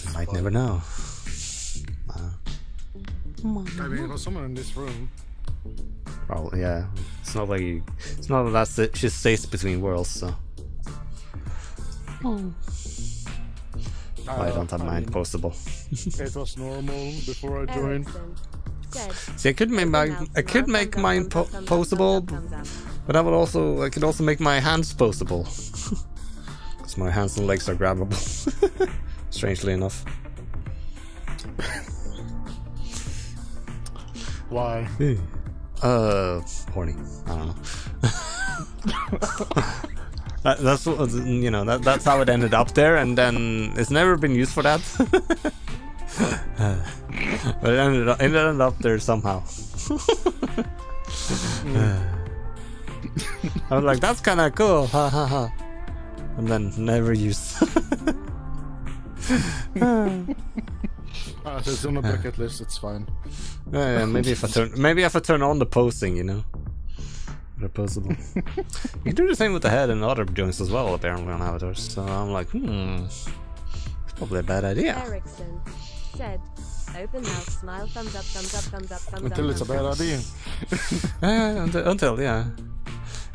I might never know. Uh, I mean, it was someone in this room. Probably, yeah. It's not like you, it's not that it just stays between worlds, so. Oh. Uh, I don't have I mine mean, postable. It was normal before I joined. See, I could make my, I could make mine po postable, but I would also, I could also make my hands postable, because my hands and legs are grabbable. Strangely enough. Why? Uh, horny. I don't know. That, that's you know that that's how it ended up there, and then it's never been used for that. But it ended up, it ended up there somehow. I was like, that's kind of cool, ha ha ha, and then never used. Ah, so it's on the bucket list. It's fine. Yeah, yeah, maybe if I turn, maybe if I turn on the posting, you know. Reposable. You can do the same with the head and other joints as well, apparently, on avatars. So I'm like, hmm, it's probably a bad idea. Ericsson said, open mouth, smile, thumbs up, thumbs up, thumbs up, thumbs up. Until it's a bad idea. Yeah, until, until, yeah.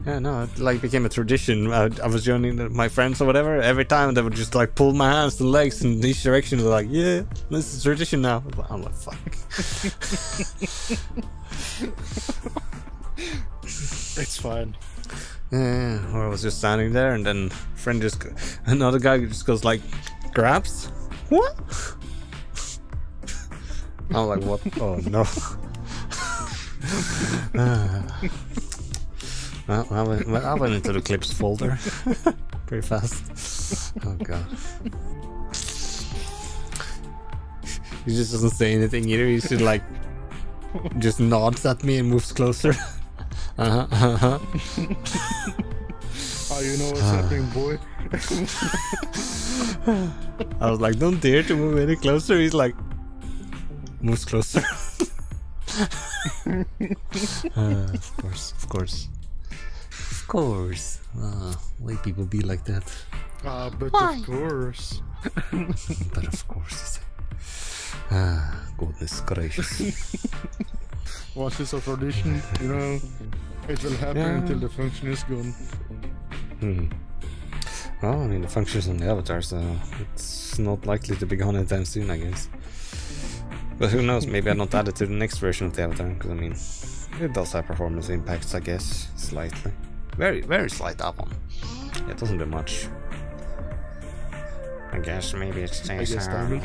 Yeah, no, it like became a tradition. I, I was joining my friends or whatever. Every time they would just like pull my hands and legs in each direction. They're like, yeah, this is tradition now. I'm like, fuck. It's fine. Yeah, or I was just standing there, and then friend just go, another guy just goes like, grabs. What? I'm like, what? Oh no. uh, well, I went, well, I went into the clips folder pretty fast. Oh god. He just doesn't say anything either. He should like just nods at me and moves closer. Uh-huh, uh-huh. Oh, you know what's uh. happening, boy? I was like, don't dare to move any closer. He's like, moves closer. uh, of course, of course. Of course. Uh, why people be like that? Ah, uh, but why? Of course. But of course. Ah, goodness gracious. Once it's a tradition, you know, it will happen, yeah. Until the function is gone. Hmm. Well, I mean, the function is on the avatar, so it's not likely to be gone anytime soon, I guess. But who knows, maybe I'll not add it to the next version of the avatar, because I mean, it does have performance impacts, I guess, slightly. Very, very slight up on. It doesn't do much. I guess maybe it stays there. Time will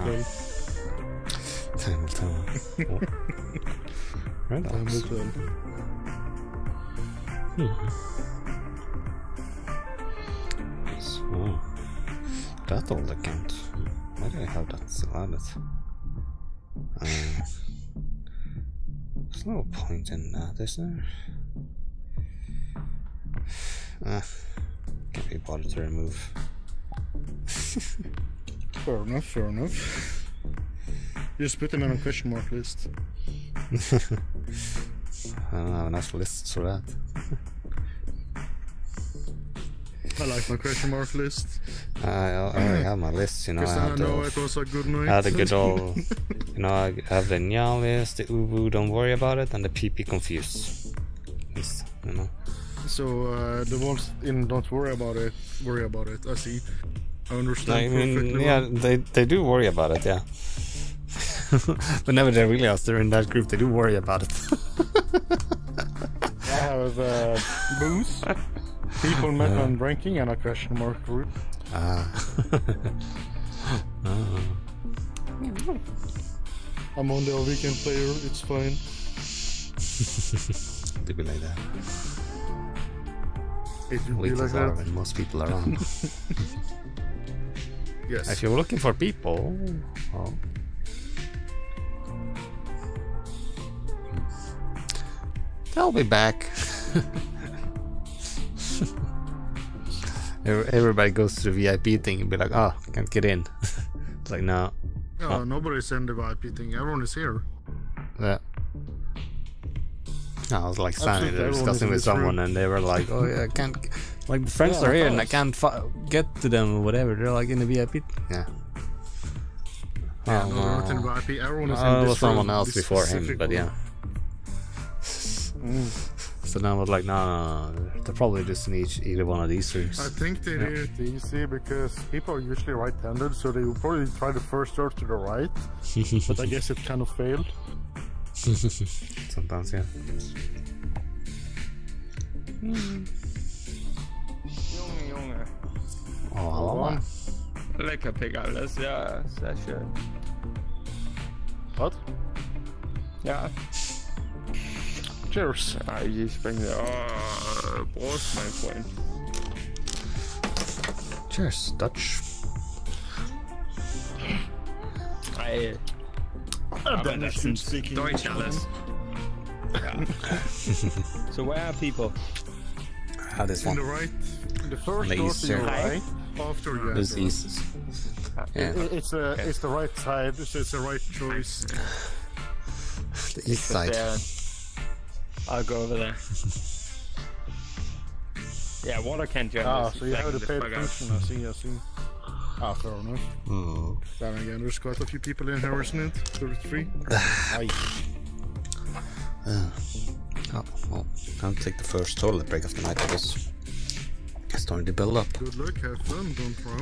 tell. Relax. So, that old account. Why do I have that still added? Uh, there's no point in that, is there? Ah, can't be bothered to remove. Fair enough, fair enough. Just put them on a question mark list. I don't have enough lists for that. I like my question mark list. I, I already have my lists, you know. I, have I know the, it was a good night. I had a good old, you know, I have the Nya list, the Ubu, don't worry about it, and the P P confused list, you know. So uh, the ones in don't worry about it, worry about it. I see. I understand. I mean, perfectly yeah, well. they they do worry about it, yeah. Whenever they realize they're in that group, they do worry about it. I have uh, booze. People met uh, on ranking and a question mark group. Ah. uh. I'm on the weekend player. It's fine. They be like that. It will be like that when most people are on. Yes. If you're looking for people, well, they'll be back. Everybody goes to the V I P thing and be like, oh, I can't get in. It's like, no. No, oh. Nobody's in the V I P thing. Everyone is here. Yeah. I was like standing there discussing with someone room. And they were like, oh yeah, I can't. Like, the friends yeah, are here and I can't fu get to them or whatever. They're like in the V I P. Yeah. Yeah, um, no, they're not in the V I P. Everyone is uh, in this was someone room, else before him, but yeah. Mm. So now I was like, no, no, no, they're probably just in each, either one of these rooms. I think they did it easy because people are usually right-handed, so they will probably try the first door to the right. But I guess it kind of failed. Sometimes, yeah. Mm. Junge, Junge. Oh, hello. Lecker Pick alles, ja, sehr schön. Was? Ja. Cheers. Ah, ich bin ja. Oh, Prost, mein Freund. Cheers, Dutch. Hey. Aber das sind Deutsch alles. Yeah. So where are people? Ah, this one. In the right, the first door to your right. After you enter. This is. Yeah. It, it's a, okay. It's the right side. So it's the right choice. The east side. I'll go over there. Yeah, water can't jump. Ah, so you have to pay attention. I see, I see. Ah, fair enough. Oh. Then again, there's quite a few people in here, isn't it? thirty-three. Aye. Uh, oh, well, I'll take the first toilet break of the night, I guess. It's starting to build up. Good luck, have fun, don't throw.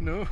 No.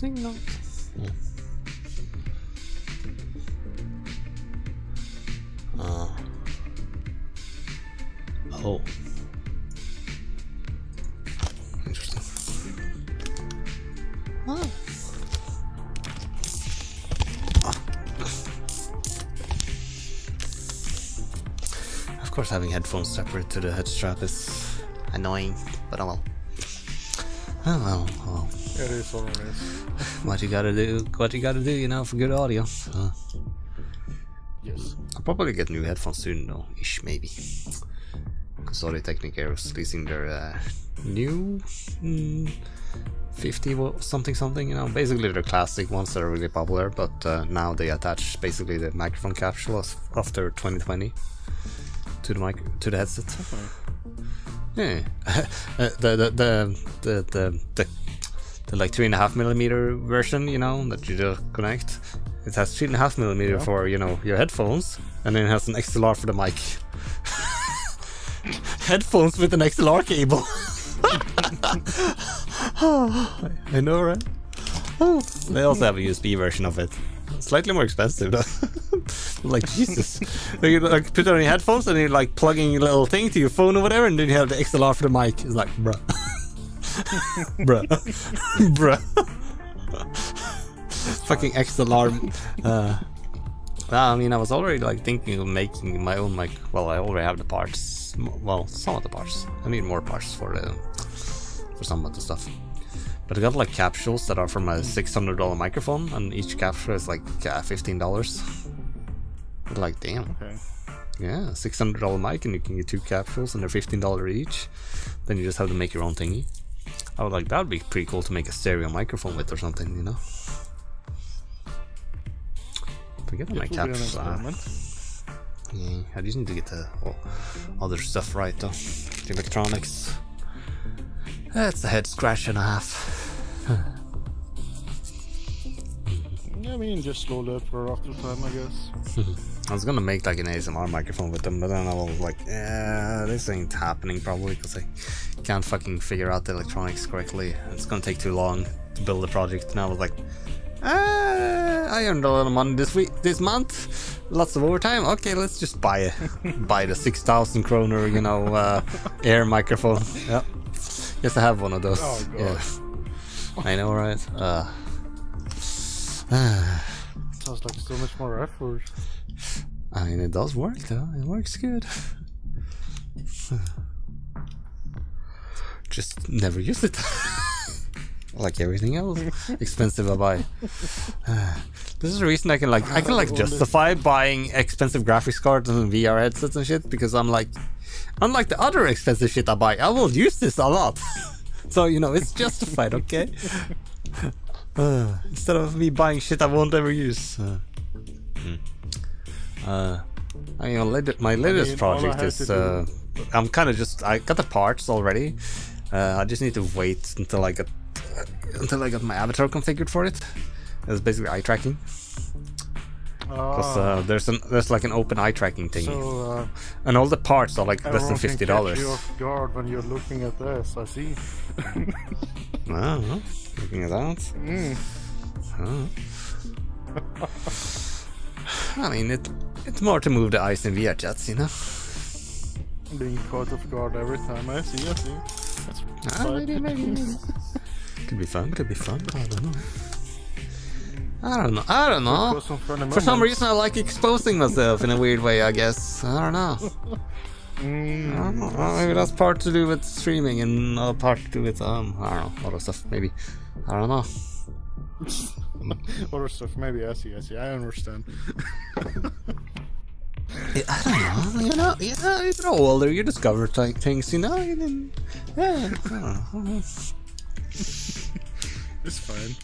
Sing note. Oh. Uh. course having headphones separate to the head strap is annoying, but oh well. Oh well, oh well. It is what it is. What you gotta do, what you gotta do, you know, for good audio. Uh, yes. I'll probably get new headphones soon though, ish maybe. Because Audio-Technica is releasing their uh, new mm, fifty something something, you know, basically the classic ones that are really popular, but uh, now they attach basically the microphone capsule after twenty twenty to the mic to the headset. Okay. Yeah, the, the, the, the, the, the, the like three and a half millimeter version, you know, that you just connect. It has three and a half millimeter yeah. for, you know, your headphones, and then it has an X L R for the mic. Headphones with an X L R cable. Oh, I know, right? Oh, they also have a U S B version of it. Slightly more expensive though. Like Jesus. You like put on your headphones and you're like plugging your little thing to your phone or whatever, and then you have the X L R for the mic. It's like bruh. Bruh. Bruh. Fucking X L R. Uh, I mean, I was already like thinking of making my own mic. Well, I already have the parts. Well, some of the parts. I need more parts for uh, for some of the stuff. But I got like capsules that are from a six hundred dollar microphone, and each capsule is like uh, fifteen dollars. Like damn. Okay. Yeah, six hundred dollar mic, and you can get two capsules, and they're fifteen dollars each. Then you just have to make your own thingy. I would like that would be pretty cool to make a stereo microphone with or something, you know. Forget my capsules. Uh, yeah, I just need to get the oh, other stuff right though. The electronics. That's a head scratch and a half. Yeah, I mean, just slow up for after time, I guess. I was gonna make like an A S M R microphone with them, but then I was like, yeah, this ain't happening probably because I can't fucking figure out the electronics correctly. It's gonna take too long to build the project. And I was like, ah, I earned a lot of money this week, this month. Lots of overtime. Okay, let's just buy it. Buy the six thousand kroner, you know, uh, air microphone. Yep. Yes, I have one of those. Oh, God. Yeah. I know, right? Uh. Sounds like so much more effort. I mean, it does work, though. It works good. Just never use it. Like everything else expensive I buy. This is the reason I can like I can like justify buying expensive graphics cards and V R headsets and shit, because I'm like, unlike the other expensive shit I buy, I will use this a lot. So, you know, it's justified, okay? Uh, instead of me buying shit I won't ever use. Uh, uh, I mean, my latest project is uh, I'm kind of just I got the parts already. Uh, I just need to wait until I get until I got my avatar configured for it. It's basically eye tracking. Because uh, uh, there's an there's like an open eye tracking thing, so, uh, and all the parts are like less than fifty dollars. Everyone can catch you off guard when you're looking at this. I see. Oh, looking at that. Mm. Oh. I mean, it it's more to move the eyes in VRChat, you know. Being caught off guard every time. I see. I see. That's ah, maybe, maybe. Could be fun. Could be fun. I don't know. I don't know, I don't know. For some reason I like exposing myself in a weird way, I guess. I don't know. mm, I don't know. Maybe that's part to do with streaming and another part to do with, um, I don't know, other stuff, maybe. I don't know. Other stuff, maybe, I see, I see, I understand. Yeah, I don't know, you know, you know, you grow older, you discover th things, you know, you didn't, yeah, I don't know. It's fine.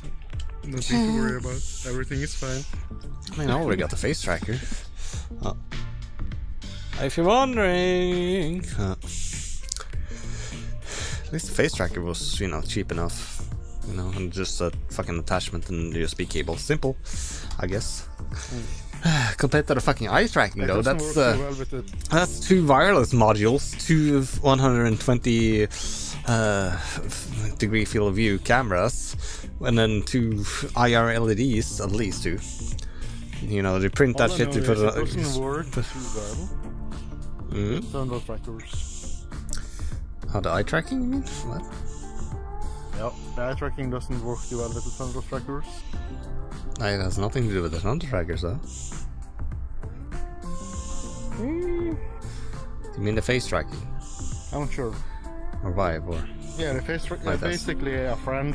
Nothing to worry about. Everything is fine. I mean, I already got the face tracker. Oh. If you're wondering, oh. At least the face tracker was, you know, cheap enough. You know, and just a fucking attachment and U S B cable. Simple, I guess. Mm. Compared to the fucking eye tracking, that though, that's uh, well with it. That's two wireless modules, two one hundred twenty. Uh, degree field of view cameras, and then two I R L E Ds, at least two. You know, they print that shit to put it on. It doesn't work too well. It's on the trackers. How, the eye tracking, you mean? What? Yep, the eye tracking doesn't work too well with the thunder trackers. It has nothing to do with the thunder trackers, though. Mm. You mean the face tracking? I'm sure. Or vibe, or yeah, the face tracking. Like basically, a friend.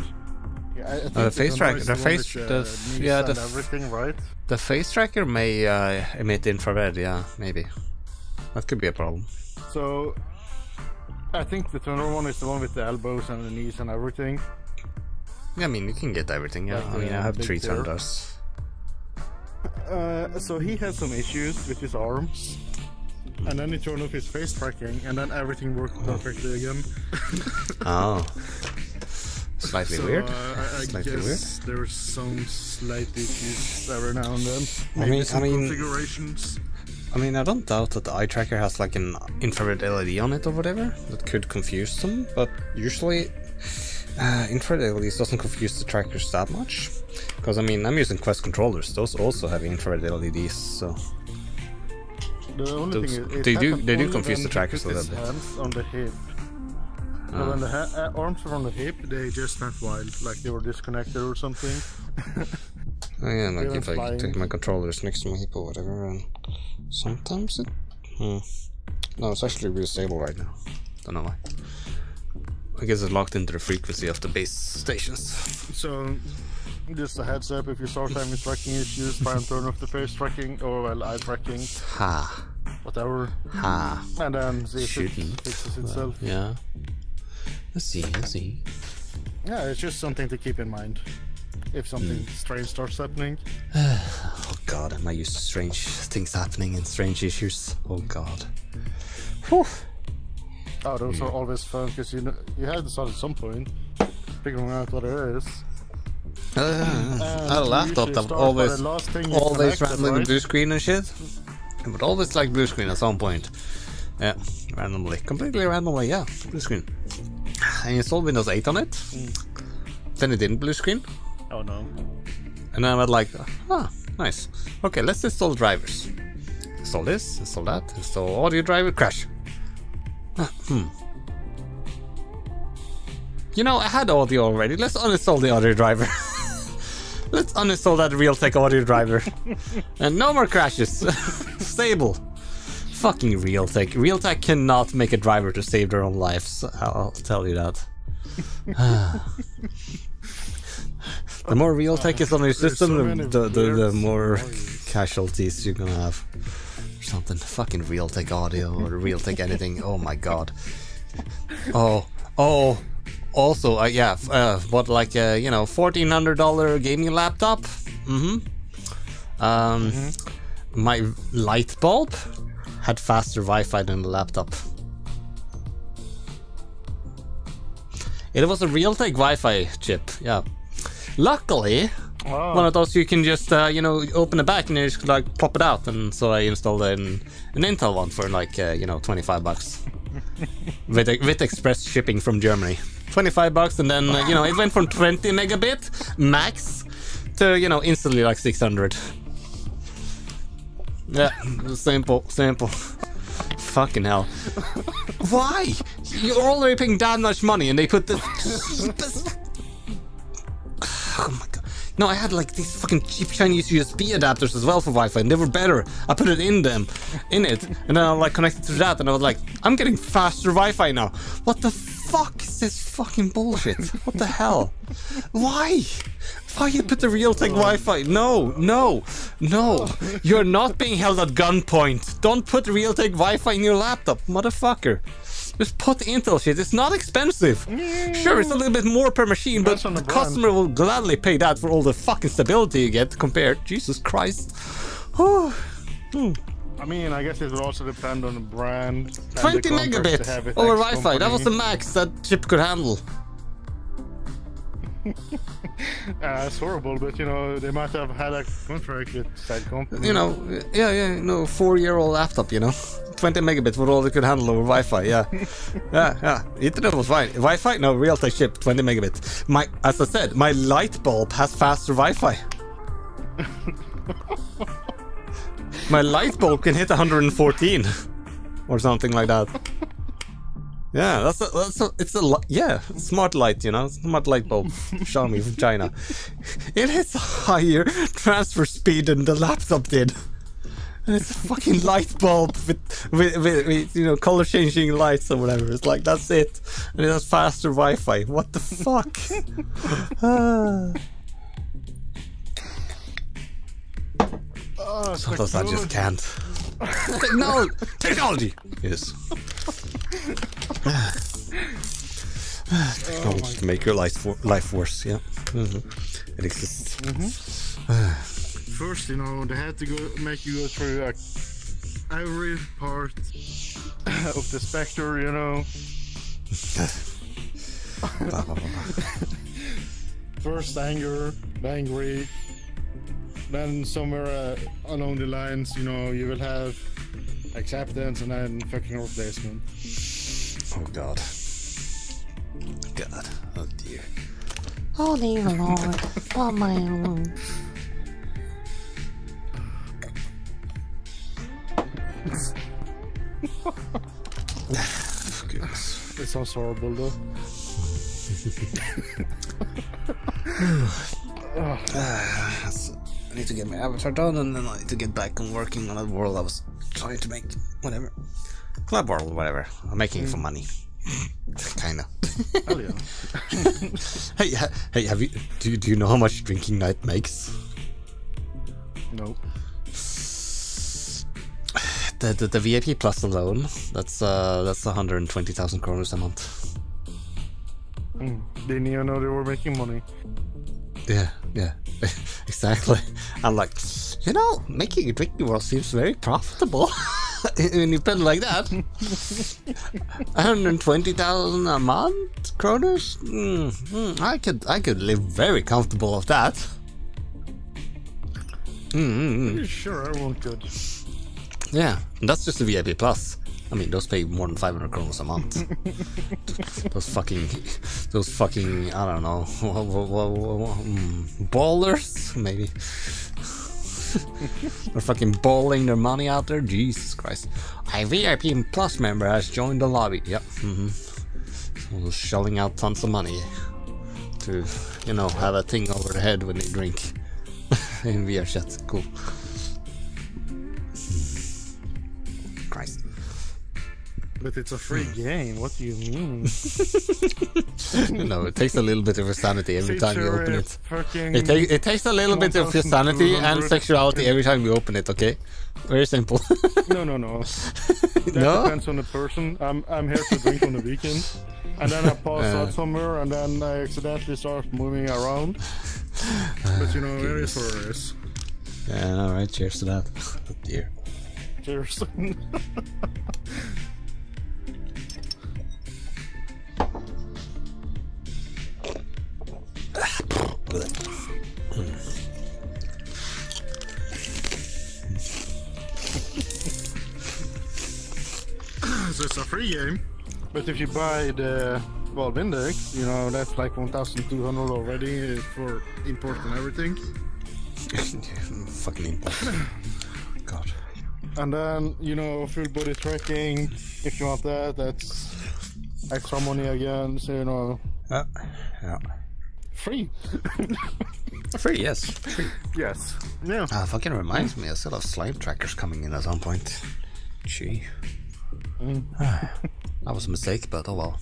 Yeah, I, I think uh, the face tracker. The face. With, uh, the yeah, the everything, right? The face tracker may uh, emit infrared. Yeah, maybe. That could be a problem. So, I think the general one is the one with the elbows and the knees and everything. Yeah, I mean, you can get everything. Yeah, like, I mean, yeah, I have three tenders. Uh, so he had some issues with his arms, and then he turned off his face tracking, and then everything worked perfectly again. Oh, slightly so, weird. Uh, I, I slightly guess weird. There's some slight issues every now and then. Maybe I mean, some I mean, configurations. I mean, I don't doubt that the eye tracker has like an infrared L E D on it or whatever that could confuse them, but usually uh, infrared L E Ds doesn't confuse the trackers that much. Because I mean, I'm using Quest controllers; those also have infrared L E Ds, so the only those, thing is, they do they do confuse the trackers a little bit. Hands on the hip. Oh. So when the ha arms are on the hip, they just went wild, like they were disconnected or something. Oh yeah, like if flying. I take my controllers next to my hip or whatever, and sometimes it... Hmm. No, it's actually really stable right now. Don't know why. I guess it's locked into the frequency of the base stations. So, just a heads up, if you start having tracking issues, try and turn off the face tracking, or well, eye tracking. Ha. Whatever. Ha. And then see if it fixes itself. Well, yeah. Let's see, let's see. Yeah, it's just something to keep in mind. If something mm. strange starts happening. Oh god, am I used to strange things happening and strange issues? Oh god. Whew. Oh, those mm. are always fun, because you know, you had to start at some point, figuring out what it is. Uh, a laptop that always, always randomly right? blue screen and shit. It would always like blue screen at some point. Yeah, randomly. Completely randomly, yeah, blue screen. I installed Windows eight on it. Mm. Then it didn't blue screen. Oh no. And then I was like, ah, nice. Okay, let's install drivers. Install this, install that, install audio driver, crash. Ah, hmm. You know, I had audio already. Let's uninstall the audio driver. Let's uninstall that Realtek audio driver. And no more crashes. Stable. Fucking Realtek. Realtek cannot make a driver to save their own lives. I'll tell you that. The more Realtek is on your system, so the, the, the more noise. Casualties you're gonna have. Or something. Fucking Realtek audio or Realtek anything. Oh my god. Oh. Oh. Also, uh, yeah, uh, what, like, uh, you know, fourteen hundred dollar gaming laptop? Mm hmm. Um, mm-hmm. My light bulb had faster Wi-Fi than the laptop. It was a Realtek Wi-Fi chip, yeah. Luckily, oh. one of those you can just, uh, you know, open the back and you just like pop it out. And so I installed an, an Intel one for like, uh, you know, twenty-five bucks with, with express shipping from Germany. twenty-five bucks, and then, uh, you know, it went from twenty megabit max to, you know, instantly like six hundred. Yeah, simple, simple. Fucking hell. Why? You're already paying that much money and they put the cheapest... Oh my god. No, I had like these fucking cheap Chinese U S B adapters as well for Wi-Fi, and they were better. I put it in them, in it, and then I like connected to that, and I was like, I'm getting faster Wi-Fi now. What the fuck is this fucking bullshit? What the hell? Why? Why you put the Realtek Wi-Fi? No, no, no. You're not being held at gunpoint. Don't put Realtek Wi-Fi in your laptop, motherfucker. Just put Intel shit, it's not expensive. No. Sure, it's a little bit more per machine, but the, the customer will gladly pay that for all the fucking stability you get compared. Jesus Christ. Oh. Hmm. I mean, I guess it will also depend on the brand. twenty megabit over Wi-Fi, that was the max that chip could handle. Uh, it's horrible, but you know, they might have had a contract with that company. You know, yeah, yeah, no, four-year-old laptop, you know, twenty megabits for all they could handle over Wi-Fi, yeah. Yeah, yeah, Ethernet was fine. Wi-Fi? No, Realtek chip, twenty megabits. My, as I said, my light bulb has faster Wi-Fi. My light bulb can hit one hundred fourteen or something like that. Yeah, that's a, that's a, it's a, yeah, smart light, you know, smart light bulb, Xiaomi from China. It has a higher transfer speed than the laptop did. And it's a fucking light bulb with, with, with, with you know, color changing lights or whatever. It's like, that's it. And it has faster Wi-Fi. What the fuck? ah. Oh, sometimes I just can't. No! Technology! Yes. Technology oh to make your life, for life worse, yeah. Mm-hmm. It exists. Mm-hmm. First, you know, they had to go make you go through uh, every part of the spectre, you know. First anger, angry. Then somewhere uh, along the lines, you know, you will have acceptance and then fucking replacement. Oh god. God. Oh dear. Oh dear Lord. Oh my Lord. Goodness. It sounds horrible though. uh, so I need to get my avatar done, and then I need to get back on working on that world I was trying to make. Whatever. Club world, whatever. I'm making mm. it for money. Kinda. Oh, yeah. hey, ha hey, have you? Do, do you know how much drinking night makes? No. The the, the V I P plus alone. That's uh that's one hundred and twenty thousand kroners a month. Mm. Didn't even know they were making money. Yeah, yeah, exactly. I'm like, you know, making a drinking world seems very profitable. When you put it like that, one hundred twenty thousand a month kroners. Mm, mm, I could, I could live very comfortable off that. Mm, mm. Sure, everyone could. Yeah, and that's just the V I P plus. I mean, those pay more than five hundred kroners a month. Those fucking, those fucking, I don't know, ballers, maybe. They're fucking balling their money out there. Jesus Christ. A V I P Plus member has joined the lobby. Yep. Mm-hmm. So they're shelling out tons of money to, you know, have a thing over their head when they drink in VRChat. Cool. Christ. But it's a free game, what do you mean? No, it takes a little bit of your sanity every Feature time you open it. It, ta it takes a little bit of your sanity and sexuality every time you open it, okay? Very simple. No, no, no. That no? depends on the person. I'm, I'm here to drink on the weekend. And then I pause uh, out somewhere and then I accidentally start moving around. Uh, but you know, it is what it is. Yeah, alright, cheers to that. Oh dear. Cheers. So it's a free game, but if you buy the Valve Index, you know, that's like one thousand two hundred already for import and everything. Fucking import. God. And then, you know, full body tracking, if you want that, that's extra money again, so you know. Yeah, yeah. Free. Free, yes. Free. Yes. Yeah. Ah, fucking reminds me, I still have slime trackers coming in at some point. Gee. Mm. That was a mistake, but oh well.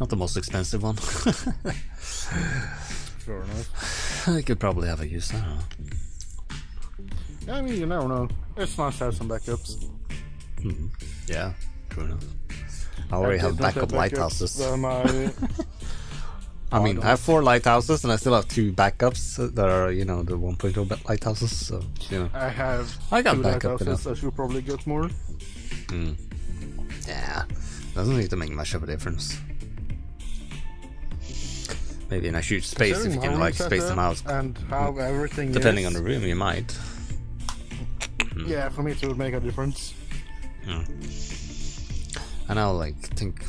Not the most expensive one. Sure enough. I could probably have a use, I don't know. Yeah, I mean, you never know. It's nice to have some backups. Mm-hmm. Yeah, true enough. I already I have backup lighthouses. Um, I... I mean, I, I have four lighthouses, and I still have two backups that are, you know, the one point oh lighthouses. So, you know, I have. I got two backup lighthouses. I should probably get more. Mm. Yeah, doesn't need to make much of a difference. Maybe in a huge space, if you can like space them out, and how everything depending is. on the room, you might. Mm. Yeah, for me, it would make a difference. Yeah. And I'll like think.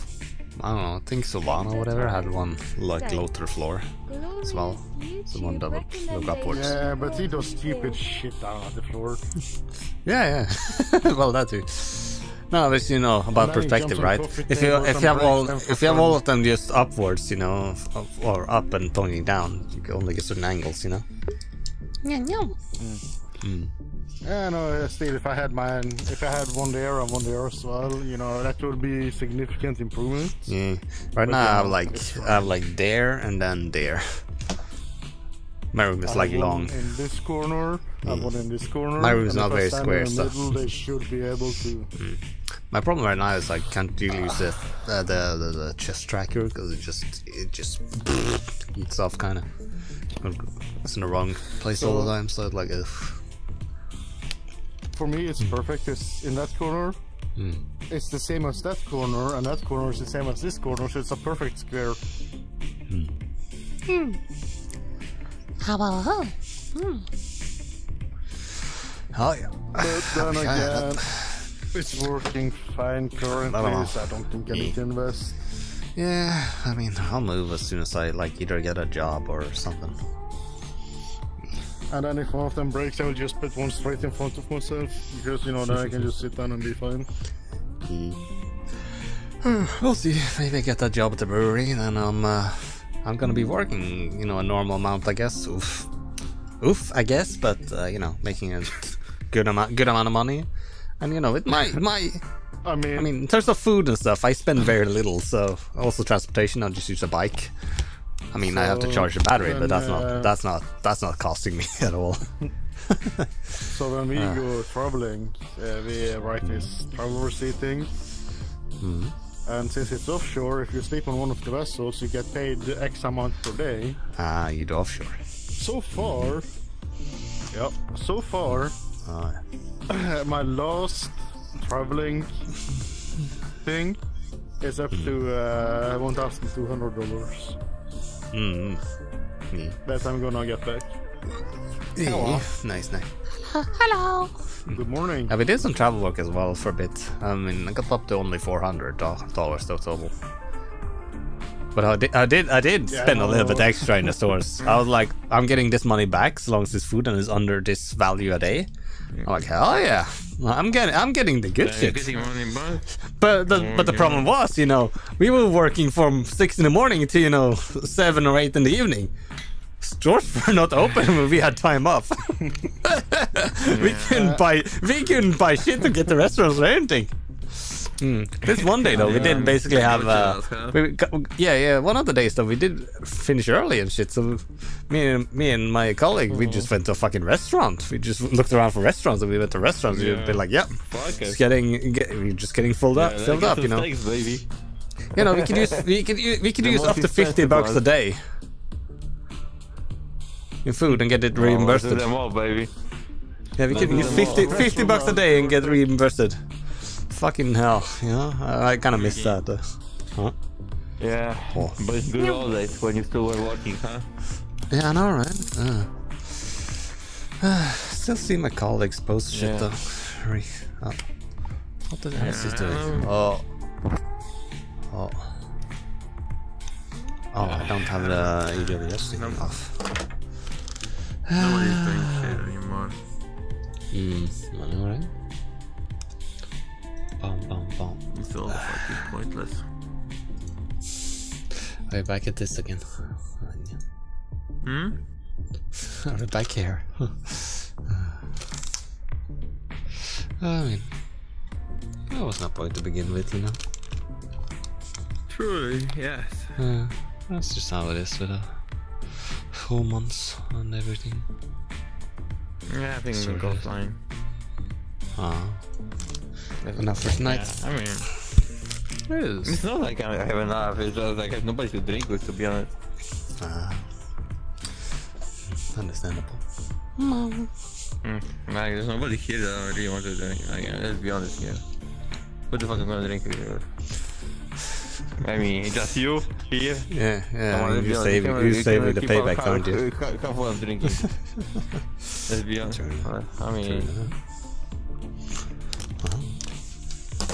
I don't know, I think Solana or whatever had one like lower floor as well. The one that would look upwards. Yeah, but he does stupid shit down on the floor. Yeah, yeah. Well, that too. No, but you know, about perspective, right? If you if you have all if you have all of them just upwards, you know, or up and pointing down, you can only get certain angles, you know. Yeah, no. Mm. Yeah, no, still, if I had mine, if I had one there and one there as well, you know, that would be significant improvement. Mm. Right but now, yeah, I have like, I have like there and then there. My room is I like long. In this corner, mm. I have one in this corner. My room is not very square, so. Middle, they should be able to. Mm. My problem right now is I can't really use the uh, the, the the chest tracker because it just it just eats off kind of. It's in the wrong place so, all the time, so it's like. Ugh. For me, it's mm. perfect. It's in that corner. Mm. It's the same as that corner, and that corner is the same as this corner, so it's a perfect square. Mm. Mm. How about her? Mm. Oh yeah. But then again, yeah, it's working fine currently, I so I don't think I need to invest. Yeah, I mean, I'll move as soon as I like either get a job or something. And then if one of them breaks, I will just put one straight in front of myself, because, you know, then I can just sit down and be fine. Mm. We'll see. Maybe I get that job at the brewery, then I'm, uh, I'm gonna be working, you know, a normal amount, I guess. Oof. Oof, I guess, but, uh, you know, making a good amount, good amount of money. And, you know, it might, my, I mean, I mean, in terms of food and stuff, I spend very little, so also transportation, I'll just use a bike. I mean, so I have to charge the battery, then, but that's uh, not that's not that's not costing me at all. So when we uh, go traveling, uh, we write this travel receipt thing, mm-hmm. and since it's offshore, if you sleep on one of the vessels, you get paid X amount per day. Ah, you do offshore. So far, mm-hmm. yep. So far, oh, yeah. my last traveling thing is up to uh, one thousand two hundred dollars. Mm. Mm. That I'm gonna get back. Yeah. Hello. Nice night. Hello. Good morning. I did some travel work as well for a bit. I mean, I got up to only four hundred dollars total. But I did, I did, I did yeah, spend I a little bit extra in the stores. I was like, I'm getting this money back as long as this food and is under this value a day. Yeah. I'm like, hell yeah, I'm getting, I'm getting the good yeah, shit. Money back. But the, oh, but the yeah. problem was, you know, we were working from six in the morning to, you know, seven or eight in the evening. Stores were not open when we had time off. yeah. We couldn't buy, we couldn't buy shit to get the restaurants or anything. Mm. This one day though, yeah, we did basically have uh, we, yeah yeah one of the days though we did finish early and shit, so me and me and my colleague, we just went to a fucking restaurant. We just looked around for restaurants and we went to restaurants. Yeah. We'd be like, yeah, just getting get, we're just getting filled up, yeah, filled up, you know. Steaks, baby. You know, we could use we could use, we could use up to fifty bucks a day in food and get it reimbursed. Oh, more, baby. Yeah, we could use fifty bucks a day and get reimbursed. Fucking hell, you know? I, I kinda miss that though. Huh? Yeah, oh. But it's good all that when you still were working, huh? Yeah, I know, right? Uh. Uh, still see my colleagues post shit yeah. though. Re oh. What the hell is this doing? Oh. Oh. Oh, I don't have the E W S thing off. Nobody's uh. doing shit anymore. Mm, I know, right? Bum, bum, bum. It's all fucking pointless. Are we back at this again? Hmm? Are we back here? I mean, that was not point to begin with, you know? Truly, yes. Uh, that's just how it is with uh, humans and everything. Yeah, I think so we'll go flying. Ah. Enough for tonight. Yeah, I mean, it is. It's not like I have enough. It's just like I have nobody to drink with, to be honest. Ah, uh, understandable. No. Mm, like there's nobody here that I really want to drink. Like, let's be honest here. What the fuck am I gonna drink here? I mean, just you here. Yeah, yeah. On, you save, you, you save me the payback, don't you? Come for I'm drinking. Let's be honest. True. I mean. True.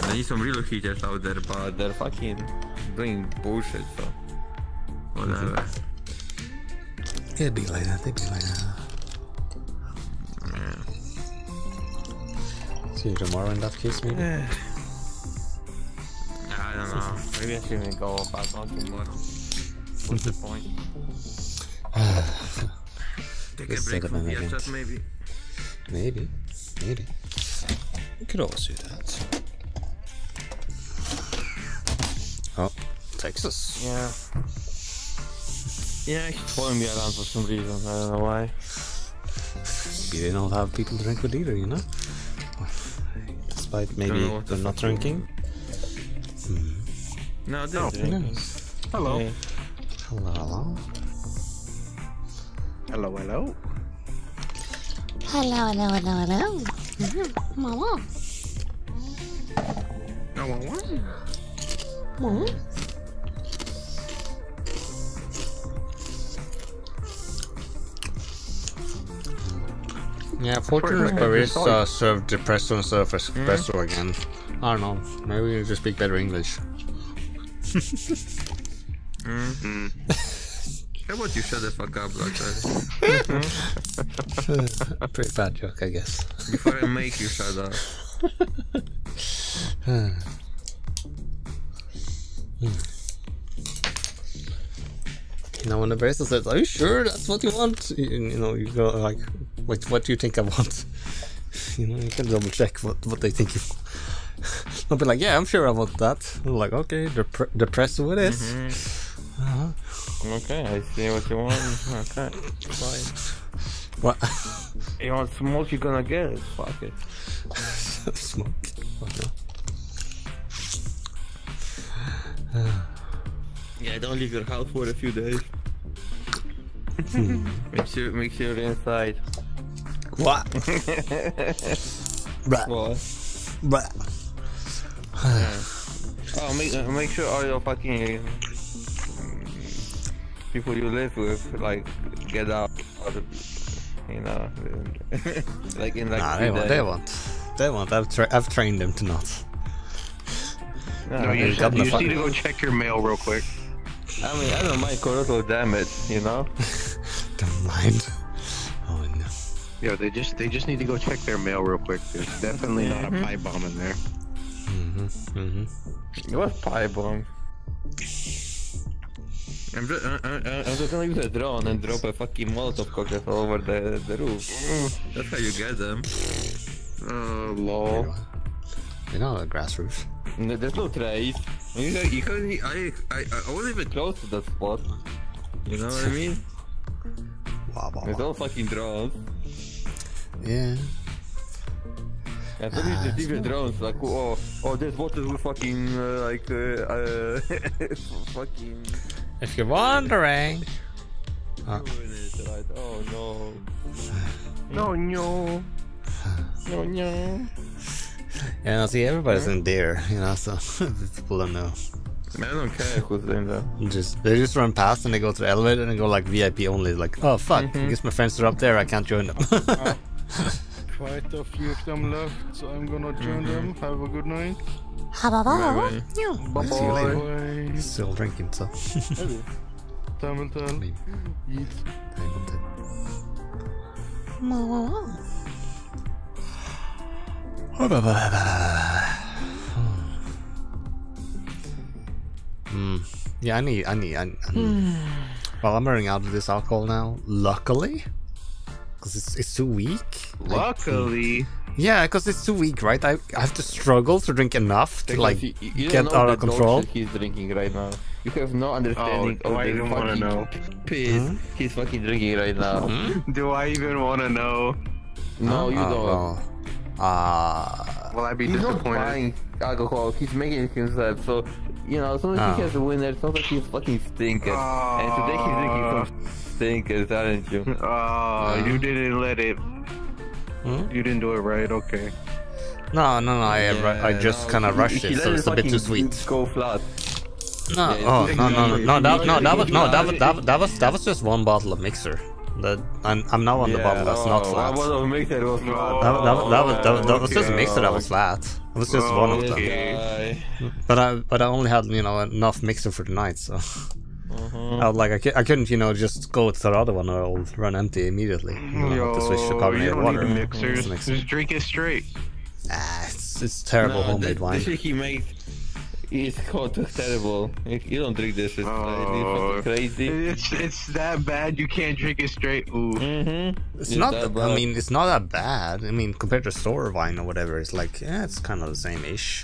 I need some real heaters out there, but they're fucking doing bullshit, so whatever. It'd be like that, it'd be like that. Yeah. See you tomorrow in that case, maybe? Yeah. I don't know. Maybe I shouldn't go back on tomorrow. What's the point? Take a break from VRChat, maybe. Maybe. Maybe. We could always do that. Oh, Texas. Yeah. Yeah, I keep following me around for some reason. I don't know why. Maybe they don't have people drink with either, you know? Despite maybe they're not drinking. Hmm. No, they're oh, drinking. Hello. Hey. Hello, hello. Hello, hello. Hello, hello, hello, hello. Mm-hmm. Mama. No, mama. Mama. Yeah, fortunately, Paris uh, served depresso instead of espresso mm. again. I don't know. Maybe we just speak better English. Mm-hmm. How about you shut the fuck up like that? Pretty bad joke, I guess. Before I make you shut up. You know, when the barista says, "Are you sure that's what you want?" You, you know, you go like, "Wait, what do you think I want?" You know, you can double check what, what they think you want. I'll be like, "Yeah, I'm sure I want that." I'm like, "Okay, dep- depresso it is." Mm-hmm. Uh-huh. Okay, I see what you want. Okay, fine. What? You want smoke, you're gonna get it. Fuck it. Smoke. Okay. Uh. Yeah, don't leave your house for a few days. Hmm. Make sure, make sure you're inside. What? Bruh. What? Bruh. Yeah. Oh, make, uh, make sure all your fucking... people you live with, like, get out, you know, like in like nah, they want, they want, they want, I've, tra I've trained them to not. No, no, you, should, you need to go check your mail real quick. I mean, I don't mind Corotto, damn it, you know? Don't mind. Oh no. Yo, they just, they just need to go check their mail real quick. There's definitely not a pipe bomb in there. Mm-hmm, mm-hmm. It was pipe bomb. I'm just, I, I, I'm just gonna use a drone and drop a fucking Molotov cocktail all over the, the roof. That's how you get them. Oh, lol. They don't have a grass roof. No, there's no trace. You, know, you can't, I, I, I wasn't even close to that spot. You know what I mean? Wow, wow, it's all fucking drones. Yeah. And so uh, just leave your drones, like, oh, oh, there's water with fucking, uh, like, uh, uh, fucking... If you're wondering. Oh. Oh no. No, no. No, no. Yeah, I see everybody's in there, you know, so people don't know. Man, I don't care who's in there. Just, they just run past and they go to the elevator and they go like V I P only. Like, oh fuck, mm-hmm. I guess my friends are up there, I can't join them. uh, quite a few of them left, so I'm gonna join mm-hmm. them. Have a good night. Bye-bye. Bye-bye. See you later. Still drinking, so. Time will tell. Time will tell. Hmm. Yeah, I need, I need, I need. Well, I'm running out of this alcohol now, luckily. Because it's, it's too weak. Luckily. Like, yeah, because it's too weak, right? I, I have to struggle to drink enough to like you, you get out of control. He's drinking right now. You have no understanding oh, of I the even fucking know. piss huh? he's fucking drinking right now. Hmm? Do I even want to know? No, you uh, don't. Ah. Uh, Will I be he's disappointed? He's not buying alcohol. He's making it himself. So you know, sometimes oh. he has a winner. Sometimes he's fucking stinking. Oh. And today he's drinking some stinkers, aren't you? Oh, uh. you didn't let it. Hmm? You didn't do it right, okay. No, no, no, I, yeah, I just no, kind of rushed he, it, so it's a bit too sweet. Go flat. No, yeah, oh, no, no, no, that, no, that was, no, that was, that was, that was, that was just one bottle of mixer. That I'm, I'm now on the yeah, bottle that's oh, not flat. One bottle of mixer was flat. That, that, that was, that, that, that was just a mixer that was flat. It was just oh, one of them. Okay. But I, but I only had, you know, enough mixer for the night, so. Uh-huh. I was like, I, I couldn't, you know, just go to the other one or I'll run empty immediately. You know, to switch to carbonated water. Mixers. Mixer. Just drink it straight. Ah, it's, it's terrible no, homemade the, wine. The shit he makes, It's hot, it's terrible. You don't drink this, it's oh, crazy. It's, it's that bad, you can't drink it straight. Ooh. Mm-hmm. It's, it's not that bad. I mean, it's not that bad. I mean, compared to store wine or whatever, it's like, yeah, it's kind of the same-ish.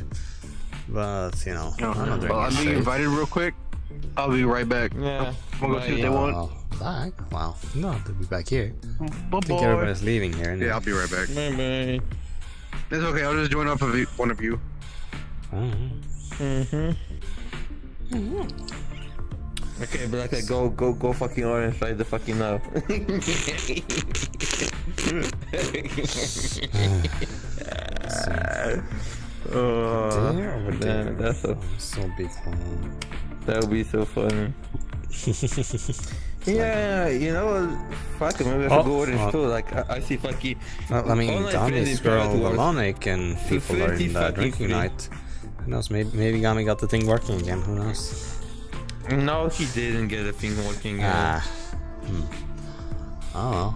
But, you know, no, I'm not drinking well, I'm being invited real quick. I'll be right back. Yeah. I'm gonna go see what they want. Back? Wow. No, they'll be back here. Bye-bye. I think everybody's leaving here. Yeah, I'll be right back. Bye-bye. That's okay, I'll just join up with one of you. Mm-hmm. Mm-hmm. Mm-hmm. Okay, but like, go, go, go fucking orange right the fucking now. Oh, man, that's a, so big fun. That would be so funny. Yeah, like, you know, fuck, maybe I should oh, go orange oh. too. Like, I, I see fucking. Well, I mean, Gami is Galonic and people are in the drinking free. night. Who knows? Maybe, maybe Gami got the thing working again. Who knows? No, he didn't get the thing working again. Ah. Hmm. Oh.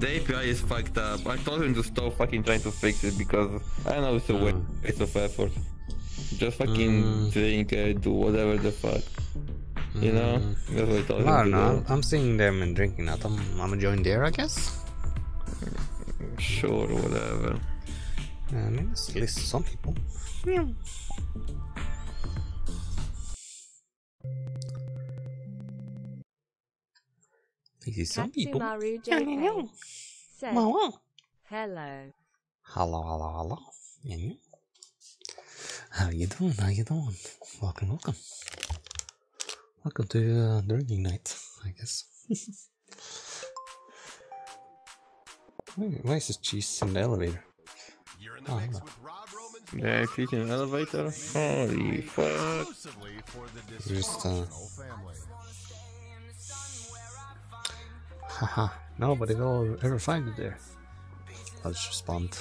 The A P I is fucked up. I told him to stop fucking trying to fix it because I know it's a uh. waste of effort. Just fucking mm. drink, uh, do whatever the fuck. You know? That's what I told well, him to no, do. I'm seeing them and drinking that. I'm, I'm gonna join there, I guess? Sure, whatever. I mean, it's at least some people. Yeah. Some people. Hello. Hello. Hello. Hello. Hello. How you doing? How you doing? Welcome, welcome. Welcome to uh, drinking night, I guess. Why is this cheese in the elevator? You're in the oh, mix with Rob Roman's yeah, cheese in the elevator. Holy fuck! Just uh. Haha, nobody will ever find it there. Let's respond.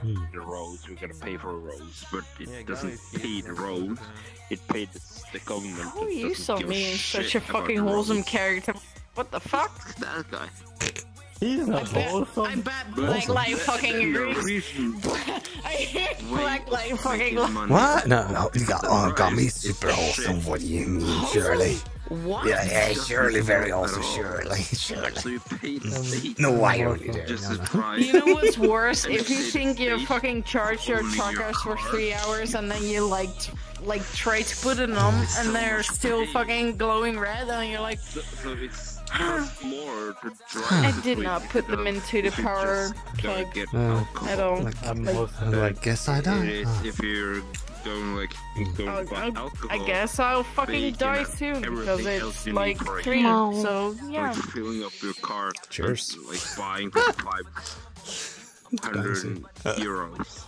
hmm. The roads, we gotta pay for roads, but it yeah, doesn't pay the roads, it paid the government. How are you so mean? Such a fucking wholesome character. What the fuck? That guy. He's not wholesome. I bet Black Life fucking reason. I hate Black Life fucking life. What? No, no, you got, oh, got me super wholesome. What do you mean, surely? What? Yeah, yeah, surely, very also, surely, surely. No, why are you there? You know what's worse? If you think you fucking charge your truckers for three hours and then you like, like try to put it on and they're still fucking glowing red and you're like, I did not put them into the power plug at all. I guess I don't. Going, like, going I'll, I'll, alcohol, I guess I'll fucking die soon because it's like three, no. so yeah. Like filling up your car, cheers. Like buying for five hundred euros,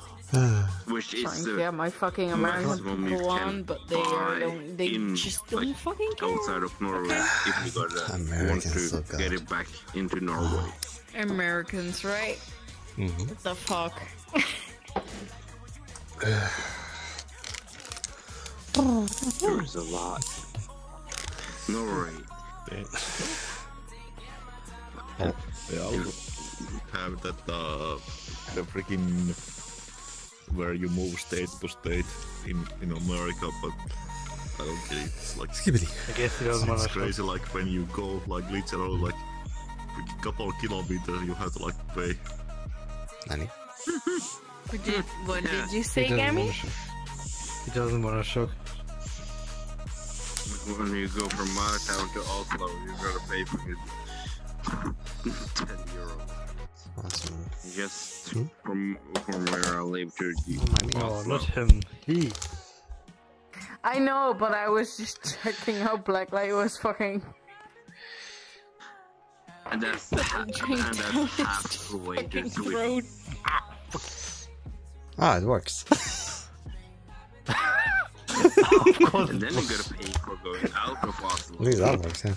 which is trying to get my fucking American people on, but they are, don't, they in, just don't like, fucking care. Outside of Norway, okay. If you gotta Americans want to get it back into Norway, Americans, right? Mm-hmm. What the fuck? There's a lot. No worry. Yeah. They all have that uh, the freaking where you move state to state in in America, but I don't get it. It's like Skibbity. I guess it it's it's crazy. Like when you go like literally like a couple of kilometers, you have to like pay. Nani? What did what yeah. did you say, Gami? He doesn't want to shock. When you go from my town to Oslo, you gotta pay for it. ten euro. Awesome. Yes, hmm? from, from where I live to you. Oh, not him. He. I know, but I was just checking how Blacklight was fucking. And that's the halfway to Sweden. Ah, it works. Of course. And then you gotta pay for going out of Oslo. Look at that works, yeah.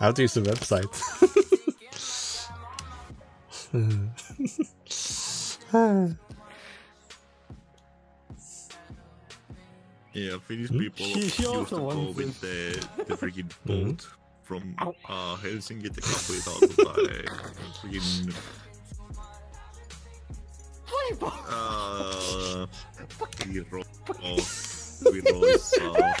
I have to use the website. Yeah, Finnish people used to go with the, the freaking boat from uh, Helsinki to Kapitala. Freaking. Uh, we roll, we roll, uh...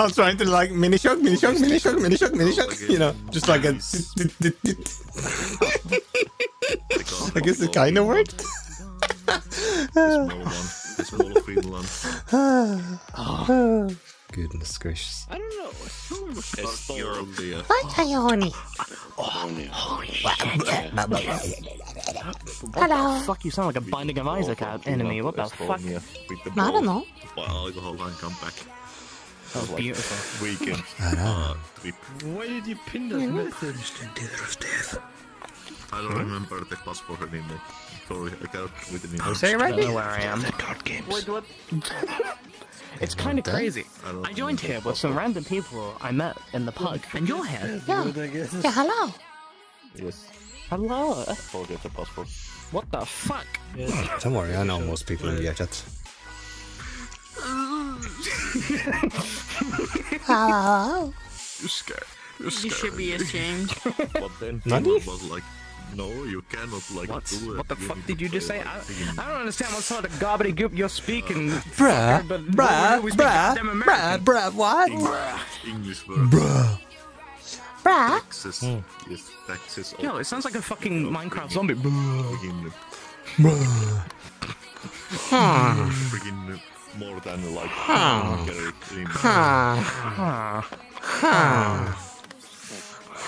I'm trying to like mini shock, mini shock, mini shock, mini shock, mini shock. You know, just like a. I guess it kind of worked. Small Finland. Oh. Goodness gracious. I don't know. Estonia. Estonia. Hello. The fuck, you sound like a Binding of Isaac enemy. What the fuck? I don't know. Alcohol and come back. That was beautiful. Weekend. Why did you pin that message? I don't remember the password anymore. Sorry, I got with the name. I don't know where I am. Wait, what? It's kind of crazy. I, I joined here with some random people I met in the pub, and you're here. Yeah. Yeah, hello. Yes. Hello. I forget the password. What the fuck? Yes. Don't worry, I know most people in VRChat. Hello. You're scared. You're scared. You should be ashamed. But then people was like, no, you cannot like what? Do it. What the you fuck did you just say? I, I don't understand what sort of gobbledygook you're speaking. Uh, bruh, but bruh, bruh, bruh, bruh, bruh, what? English, English word. Bruh. Bruh. Texas. Mm. Yes, Texas. Yo, it sounds like a fucking oh, Minecraft zombie. Bruh. Bruh. Huh. Freaking more than like. Huh. Huh. Huh.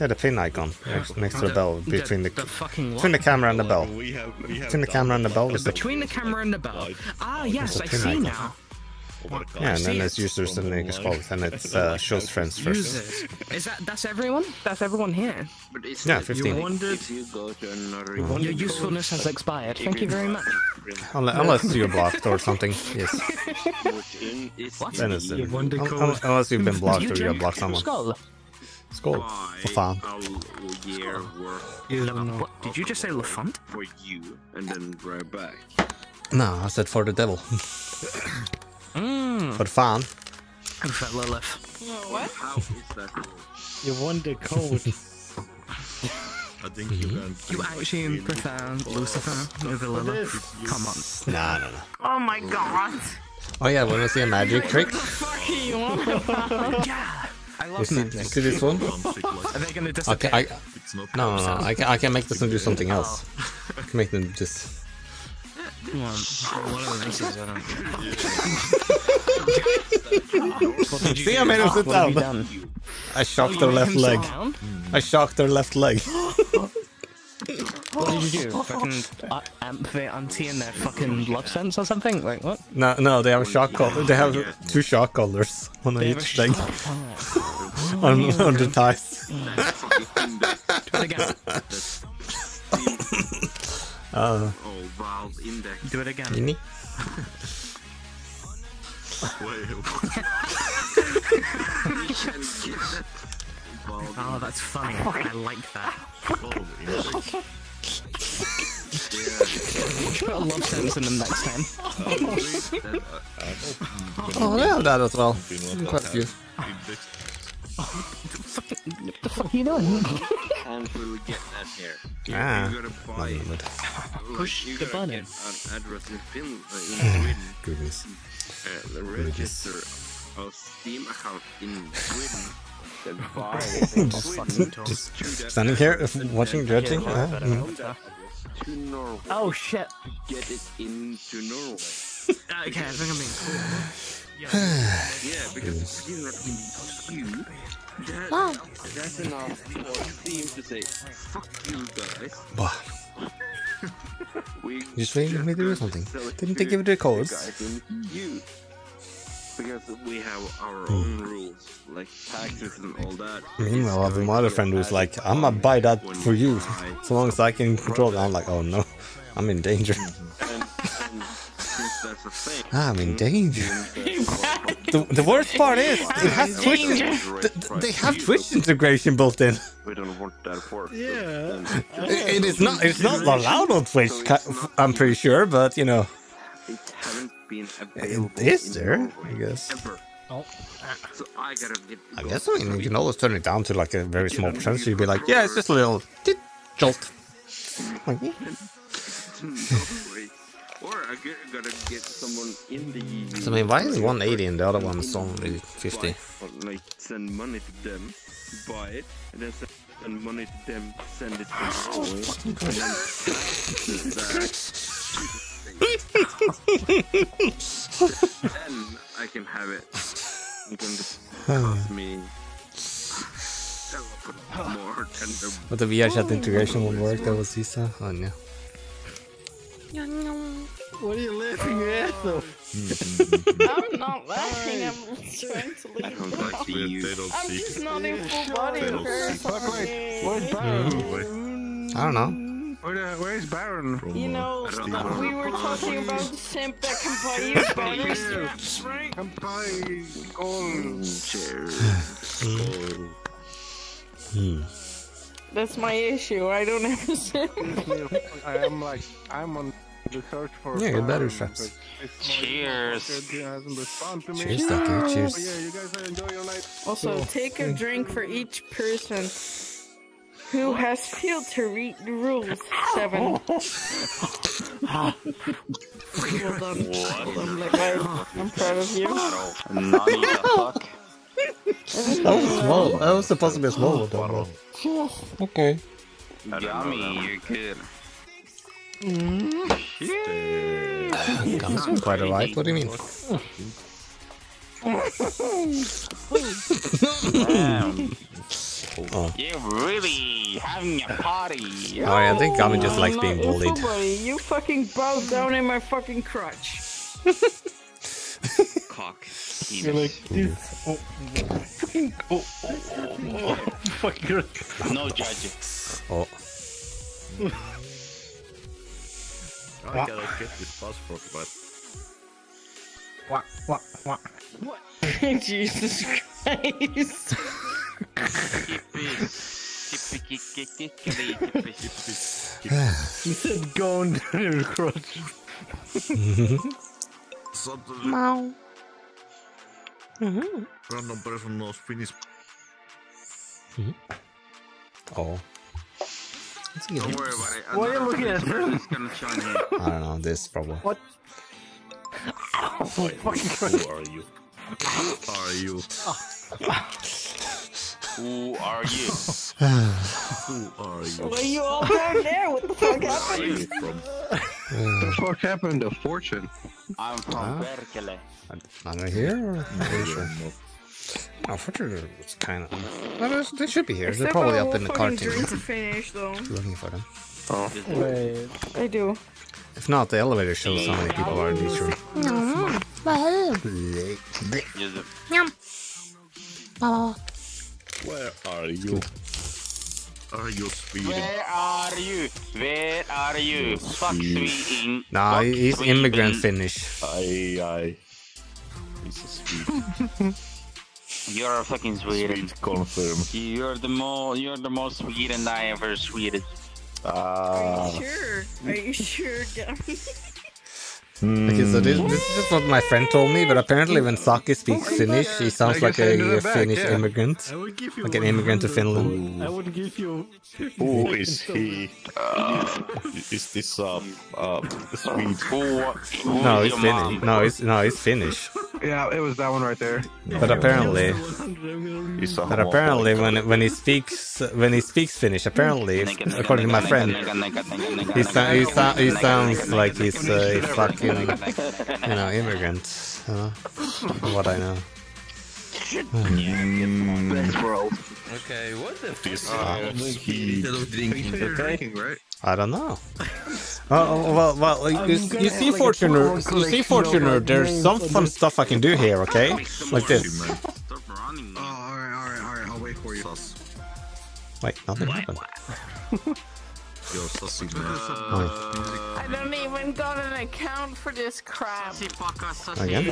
Yeah, the pin icon next, next to the bell, between the, the, the between the camera and the bell. We have, we have between the camera and the bell. Between the camera and the bell. Ah, yes, I see icon. Now. Yeah, and then there's users and the Xbox, and it uh, shows friends first. Users. Is that that's everyone? That's everyone here. But yeah, fifteen. You wondered, you go to another mm. Your usefulness has expired. Thank you very much. Unless you're blocked or something. Yes. What? Then it's, uh, un unless you've been blocked or you've blocked someone. Skull. Skull. Lafont. What? Did you just say Lafont? For you, and then right back. No, I said for the devil. mm. For fun. For Lilith. What? How is that? You won the code. I think you can. You actually prefer Lucifer over Lilith? Come on. Nah, no, no. Oh my god. Oh yeah, wanna see a magic trick? What the fuck do you want? Yeah. I love see, see this one? Are they gonna disappear? I can, I, no, no, no. I can, I can make this one do something else. I can make them just... Come on, one of the mixes, I don't... See, I made him sit down. I shocked oh, her left leg. Down? I shocked her left leg. What did you do? Fucking uh, amp their auntie and their fucking love sense or something? Like what? No, no, they have a shock collar. They have two shock collars on they each leg. on, on the thighs. Do it again. uh, oh, Valve Index. Do it again. Oh, that's funny. I like that. Put a love sense in them next time. Oh, they have that as well. Quite a few. What the fuck are you doing? And we'll get that here. Yeah. You gotta buy. Push the button. Address in Finland, in Sweden. The register of Steam account in Sweden. Then fine. Just, just standing here, watching, judging. Yeah, yeah. Mm. Oh shit! Get it into Norway. Okay, I think I'm being cool. Yeah, yeah, because you're not being you. That, wow. That's enough for Steam to say, "Fuck you guys." Bah. We just made me do something. Didn't they give the codes? Because we have our own mm. rules, like taxes and all that. Meanwhile, I have another friend who's like, I'm gonna buy that for you, so long as I can control it. I'm like, oh no, I'm in danger. And, and since that's a thing, I'm in danger. the, the worst part is, it has Twitch, th they have Twitch integration built in. We don't want that for yeah. It, it is not, it's not allowed on Twitch, I'm pretty sure, but you know. It is there, I guess. Oh. So I, gotta get I guess I mean, you can always turn it down to like a very small percentage, so you'd be like, yeah, it's just a little tit jolt. Like, yeah. So I mean, why is one eighty and the other one's only fifty? Like, send money to them, buy it, and then send money to them, send it to them. Then I can have it. You can just cost me more than the... But the VRChat integration won't work, that was Isa. Oh no. What are you laughing at though? I'm not laughing, I'm trying to leave. I don't like you. I'm just not in full body. Wait, I don't know. Where, where is Baron? You know, know, we were talking about the simp that can buy you bonus straps, right? Can buy gold. Hmm. That's my issue, I don't have a simp. I am like, I'm on the search for yeah, get better straps. Cheers. Cheers, Doctor, cheers. Yeah, you guys enjoy your night. Also, cool. Take a drink for each person who has failed to read the rules. Seven. Well done. I'm, like, I, I'm proud of you. That was small. That was supposed to be a small bottle. Okay. Yummy, you're good. Mm. Comes from quite a life. What do you mean? Damn. Oh. You're really having a party. Oh, I think Gami just likes being bullied. You fucking bowed down in my fucking crotch. Cock. You're like this. Oh, fucking. Oh, oh, oh, oh, fucking. No judge. Oh. I gotta get this passport, but. What? What? What? What? Jesus Christ. He said go on down your crotch. Wow. Random person knows Finnish. Oh. Don't worry about it. What are you looking at? I don't know, this problem. What? Oh, who are you? Who are you? Who are you? Who are you? Were you all down there? What the fuck happened? What the fuck happened to Fortune? I'm from Berkeley. I'm not here? Or no, sure. No, Fortune is kind of... Well, they should be here. Except they're probably up in the car team. To finish, though. Looking for them. Oh. Wait. I do. If not, the elevator shows how many people are in this room. No. Where are you? Are you Sweden? Where are you? Where are you? Fuck Sweden. Nah, fuck he's Sweden. Immigrant Finnish. Aye, aye. He's a Swede. You're a fucking Sweden. Swede confirm. You're the more, you're the most Sweden I ever Sweden. Uh... Are you sure? Are you sure, Gabby? Okay, so this, this is what my friend told me, but apparently when Saki speaks Finnish, he sounds like a, a Finnish back, yeah. immigrant, like an immigrant to Finland. I would give you... Who is he? Uh, is this, uh, uh, Swede? No, he's Finnish. No, he's, no, he's Finnish. Yeah, it was that one right there. But apparently, but apparently, when when he speaks when he speaks Finnish, apparently, according to my friend, he so, he, so, he sounds like he's a fucking you know immigrant. You know, from what I know. Mm. Okay, what the fuck? I don't know. Oh well, well, you, you see, Fortuner, you see, Fortuner. There's some fun stuff I can do here, okay? Like this. Oh, all right, all right, all right. I'll wait for you. Wait, nothing happened. Uh, I don't even got an account for this crap. Again?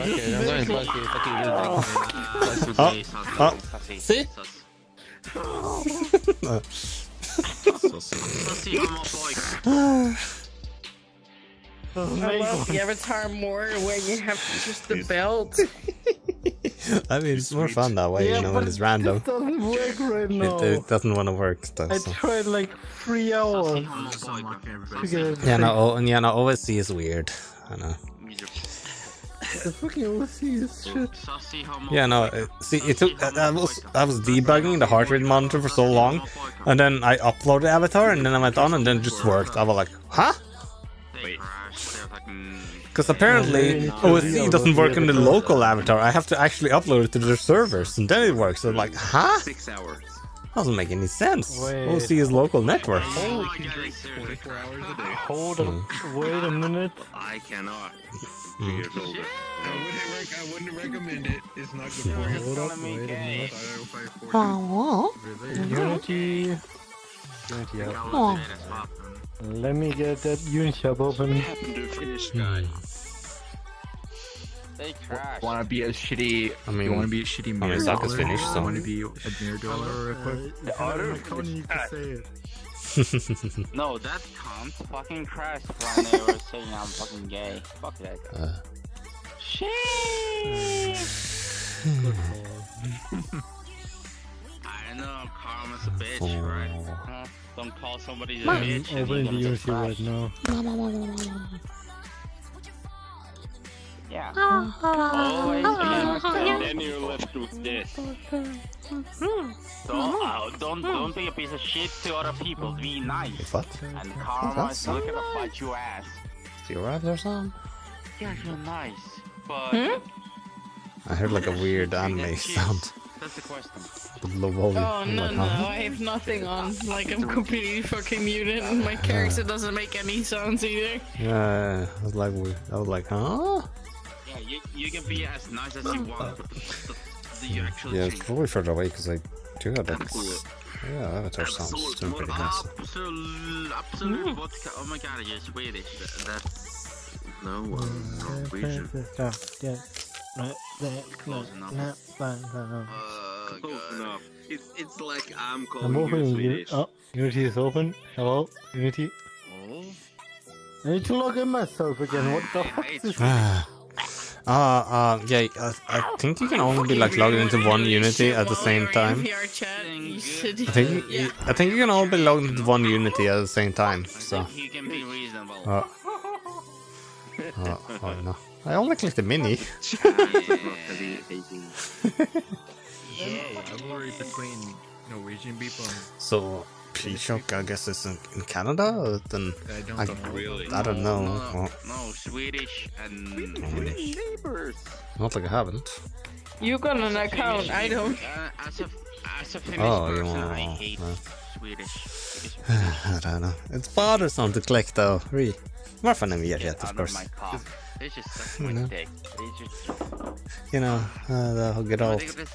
Oh, oh, see? I love the avatar more where you have just the belt. I mean, it's more fun that way, yeah, you know, when it's random. It doesn't work right now. It, it doesn't want to work though. I so. tried like three hours. Yeah, no, yeah, no, O S C is weird. I know. The fucking O S C is shit. Yeah, no, uh, see, it took. Uh, I, was, I was debugging the heart rate monitor for so long, and then I uploaded Avatar, and then I went on, and then it just worked. I was like, huh? Wait. Because apparently O S C doesn't work in the local avatar. I have to actually upload it to their servers, and then it works. So I'm like, huh? Six hours. Doesn't make any sense. Wait. O S C is local network. Holy twenty-four hours a day. Hold on. Wait a minute. I cannot. Mm. I wouldn't recommend it. It's not good for you. Hold on. Wait a minute. Oh, what? Unity. Unity out. Let me get that Unity up open. Mm. They crashed. Wanna be a shitty? I mean, you wanna be a shitty man? I mean, Sokka's finished, so. Wanna be a nerd? The auto. You can say it. No, that can't fucking crash when they were saying I'm fucking gay. Fuck that guy. Uh. Shit! I know karma's a bitch, oh. right? Huh? Don't call somebody a Mom. bitch. I'm opening the U S B right now. Yeah. Oh, always oh, yes, oh, and then you're left with this. So, uh, don't don't be a piece of shit to other people. Be nice. What? And karma is looking to bite your ass. Do you arrive there, Sam? Yeah, you're nice, but hmm? I heard like a weird anime sound. That's the question. Oh no no, I have nothing on. Like I'm completely fucking muted and my character doesn't make any sounds either. Yeah, I was like, I was like, huh? Yeah, you, you can be as nice as you want. You actually yeah, it's probably further away because I do have that. Yeah, Avatar sounds still pretty nice. Absolute vodka. Oh my god, you're Swedish. That's no one Norwegian. Yeah. Right, there, close enough. No, no, no, no. Uh, close enough. It's, it's like I'm calling I'm you Swedish. Oh, Unity is open. Hello, Unity. Oh. I need to log in myself again. What the fuck is this? Ah, uh, uh, yeah, I, I think you can only be like logged into one Unity at the same time. I think, you, I think you can all be logged into one Unity at the same time. So. I think you can be reasonable. Uh, uh, oh no. I only clicked the mini. Yeah, I'm worried between Norwegian people. So, P-Shock, I guess, is in, in Canada? Then I don't I, know. Really. I don't know. No, no, no, no Swedish and Swedish neighbors. Not like I haven't. You got an account, I don't. Uh, as a, as a Finnish oh, person, you know, I hate no. Swedish. I don't know. It's bothersome to click, though. Really. More fun than VRChat, of course. They just suck my no. dick. They just... You know, uh, the good old... history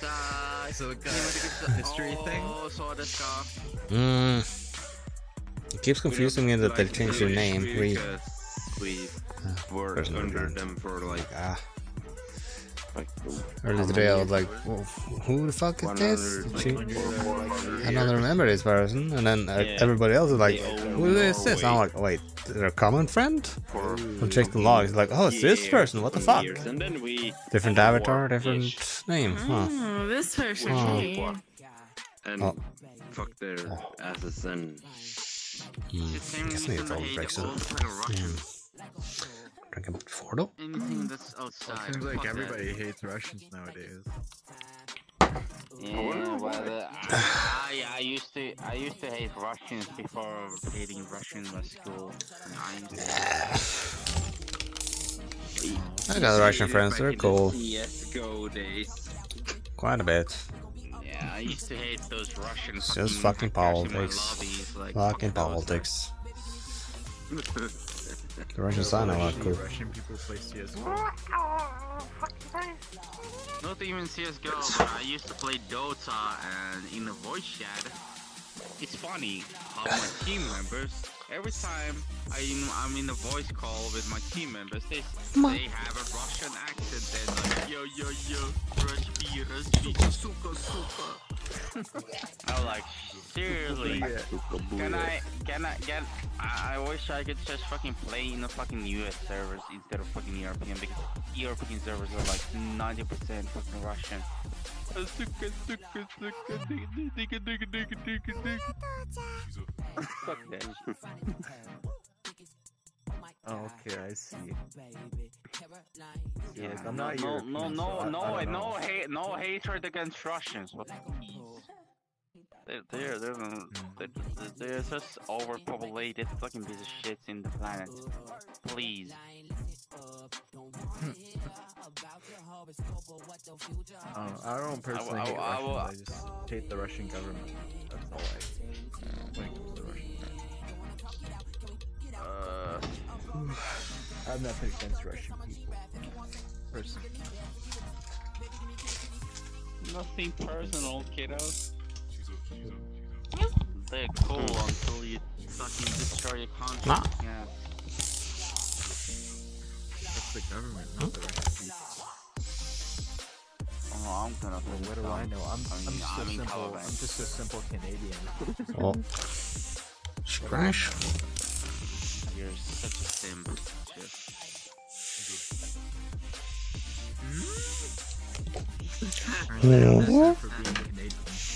thing? Mm. It keeps confusing me that they changed their name. We... We worked under them for like... Ah. Earlier today I was like, who the fuck is this? She... I don't remember this person. And then uh, yeah. everybody else is like, who is this? And I'm like, wait, they're a common friend? I'll check the logs. Like, oh, it's this person. What the fuck? Different avatar, different name. Huh? Oh, this person. Oh. And oh. fuck their asses and... Mm. I guess I need to break it. I can put four though. Anything that's outside. Seems like everybody hates Russians nowadays. Yeah, well, uh, I, I used to I used to hate Russians before hating Russians at school. I got Russian friends, they're cool. C S G O days. Quite a bit. Yeah, I used to hate those Russian it's fucking just fucking politics. Like, fucking politics. The Russians are not cool. Russian people play C S G O. Not even C S G O, but I used to play Dota, and in the voice chat, it's funny how my team members, every time I'm, I'm in a voice call with my team members, they, they have a Russian accent. They're like, yo, yo, yo, Rushby, Rushby, suka, suka. I'm like, seriously, can I, can I, can I, I wish I could just fucking play in the fucking U S servers instead of fucking European, because European servers are like ninety percent fucking Russian. Fuck that shit. Okay, I see. Yeah, I'm not no, no, no, no, no hate, no hatred against Russians. They're, they're, they're, they're, they're just overpopulated fucking piece of shit in the planet. Please. uh, I don't personally I, hate I, Russians, I, I, I just hate the Russian government. That's all I hate when it comes to the Russian government. Uh, I'm nothing against Russian people. Personally. Nothing personal, kiddos. They're cool until you fucking destroy your country. Nah. Yeah. That's the government, not the Russian people. Oh, I'm gonna well, what do I know? I'm, I'm, I'm, so simple, I'm just a simple Canadian. Oh. Scratch. You're such a simp. I'm no. For being Canadian,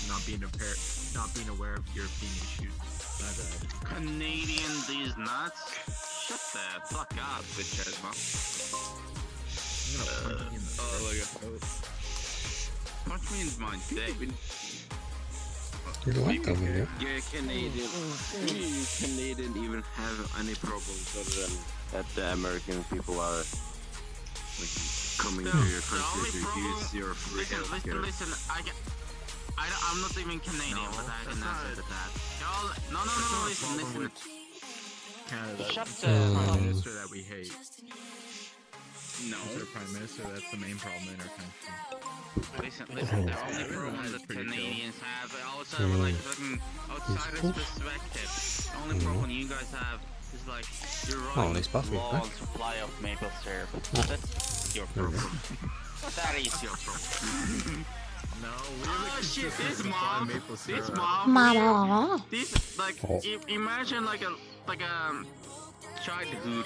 not being aware, not being aware of European issues. My bad. Canadian these nuts? Shut the fuck up, bitch ass mom. I'm gonna punch you in the throat. Oh my god. Punch me in my dick. You don't like that video. You're Canadian. You Canadian even have any problems other than that the American people are like, coming no, to your country to problem, use your free healthcare. Listen, listen, listen, I get, I don't, I'm not even Canadian, no, but I can answer to that. Y'all, no, no, no, no, listen, listen. Canada, shut the prime minister that we hate. No. Our prime minister, that's the main problem in our country. Listen, listen, the only problem that Canadians have outside of like fucking outsider's perspective. The only problem you guys have is like you're running low on supply of maple syrup. That's your problem. That is your problem. No, we're oh like shit, this mom, maple syrup. This mom, mama. This like oh. Imagine like a like a childhood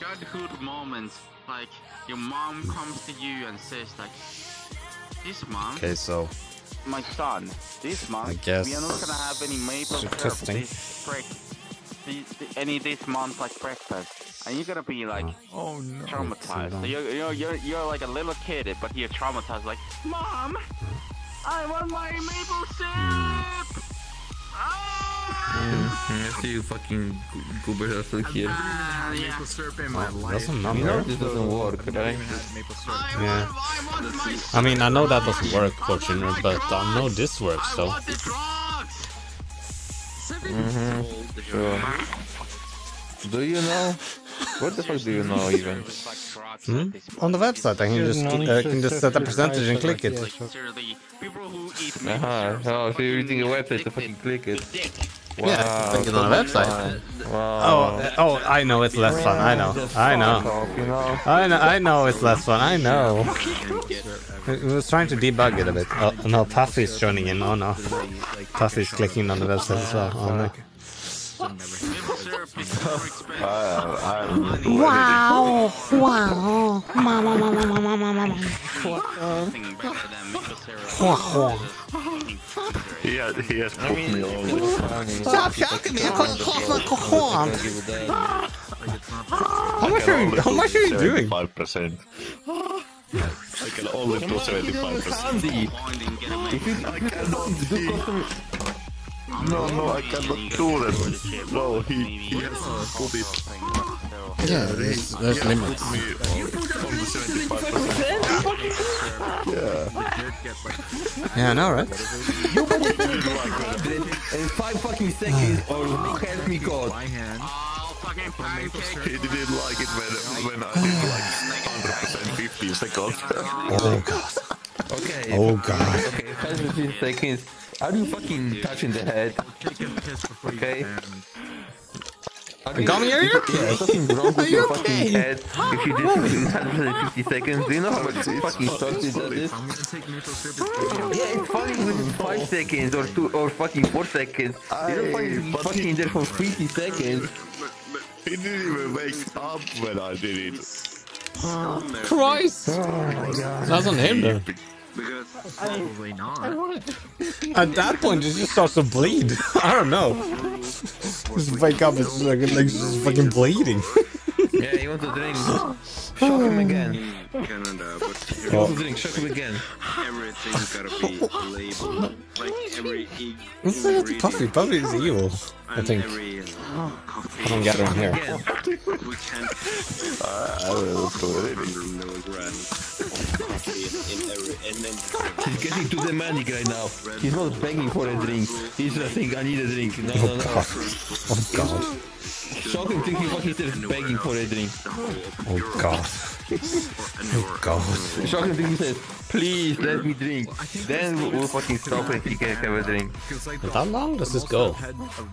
childhood moment. Like, your mom comes to you and says, like, this month, okay, so my son, this month, I guess we are not gonna have any maple syrup this break, this, any this month, like, breakfast. And you're gonna be, like, oh, no, traumatized. So you're, you're, you're, you're, like, a little kid, but you're traumatized, like, Mom, I want my maple syrup! Mm. After you fucking goobered us in here. I've never even had maple syrup in my life. You know this doesn't work, right? Yeah. I mean, I know that doesn't work, Fortuner, but I know this works, though. Mm-hmm, sure. Do you know? What the fuck do you know, even? Hmm? On the website, I can just, I can just set a percentage and click it. Aha, oh, so you're reading a website to fucking click it. Wow. Yeah, click it on the website. Wow. Oh, oh, I know it's less fun, I know. I know. I know, I know it's less fun, I know. I was trying to debug it a bit. Oh, no, Puffy's joining in, oh no. Puffy's clicking on the website as well, oh no. Wow! Wow! Mama, mama, mama, mama, mama. He has, he has put me all over. Stop shocking me! I can't cough my cough. How much are you? How much are you doing? Five percent. I can only do seventy-five percent. I cannot do. No, no, I cannot do that. No, he, he has put it. Yeah, there's, there's yeah, limits. Put me on the seventy-five percent. Yeah. Yeah, I know, right? You put me in five fucking seconds, or look at me, God. He didn't like it when, when I did like one hundred percent fifteen seconds. Oh, God. Okay. Oh, God. Okay, one hundred fifteen seconds. How do you fucking touch in the head? Okay. Come here, you? Yeah, something wrong with your fucking head. If you did it in one hundred fifty seconds, do you know how much fucking sausage that is? Yeah, it's fucking within five seconds or two or fucking four seconds. You don't fucking fucking in there for fifty seconds. He didn't even wake up when I did it. Christ! That's on him though. Because probably not. At that point, it just starts to bleed. I don't know. Just wake up, it's like, like just fucking bleeding. Yeah, he wants to drink. Shock him again. He wants to drink. Shock him again. Everything's gotta be labeled. Like every ingredient. Puffy, Puffy is evil. I think. I don't get him here. I will do it. He's getting too demanding right now. He's not begging for a drink. He's just saying, I need a drink. No, no, no. Oh, God. Shock him thinking what he's begging for a drink. Oh, God. Oh, God. Shock him thinking he says, please let me drink. Then we'll fucking stop and he can have a drink. How long does this go?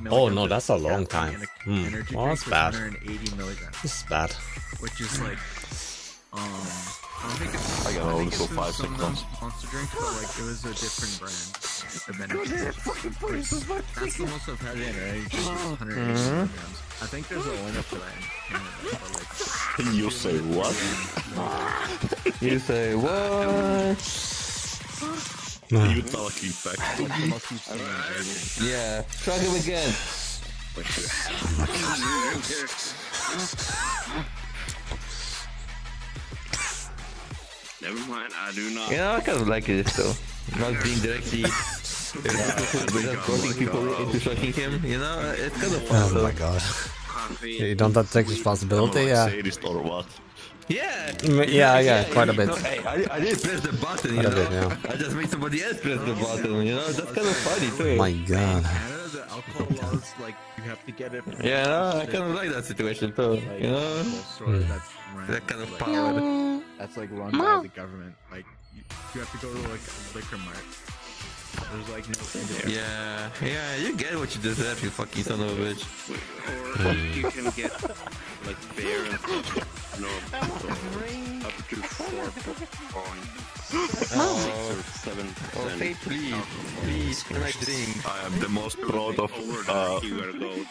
Oh no, that's a long time. Mm. Well, that's bad. This is bad. Which is like, um, I got only for five seconds. Monster drink, but like it was a different brand. That's the most I've had in one hundred eighty milligrams. I think there's a limit for that in Canada. You say what? You say what? No. You talking back to me. Yeah, try him again. But you have my God. Never mind, I do not. You know, I kind of like this though. Not being directly without forcing people into shocking him. You know, it's kind of fun. Oh my God. You don't have to take responsibility, yeah. Or what? Yeah. Yeah, yeah, yeah, quite a bit. No, hey, I, I didn't press the button, you quite know. Bit, yeah. I just made somebody else press the button, you know. That's kind of funny too. My God. Yeah, I kind of like that situation too, you know. Mm. That kind of power. That's like run by the government. Like you have to go to like a liquor mart. There's like no there. Yeah, yeah, you get what you deserve, you fucking son of a bitch. Or you can get like fair and no, up to four points. Oh, seven. Oh, hey, please, please, can I drink? I am the most proud of uh,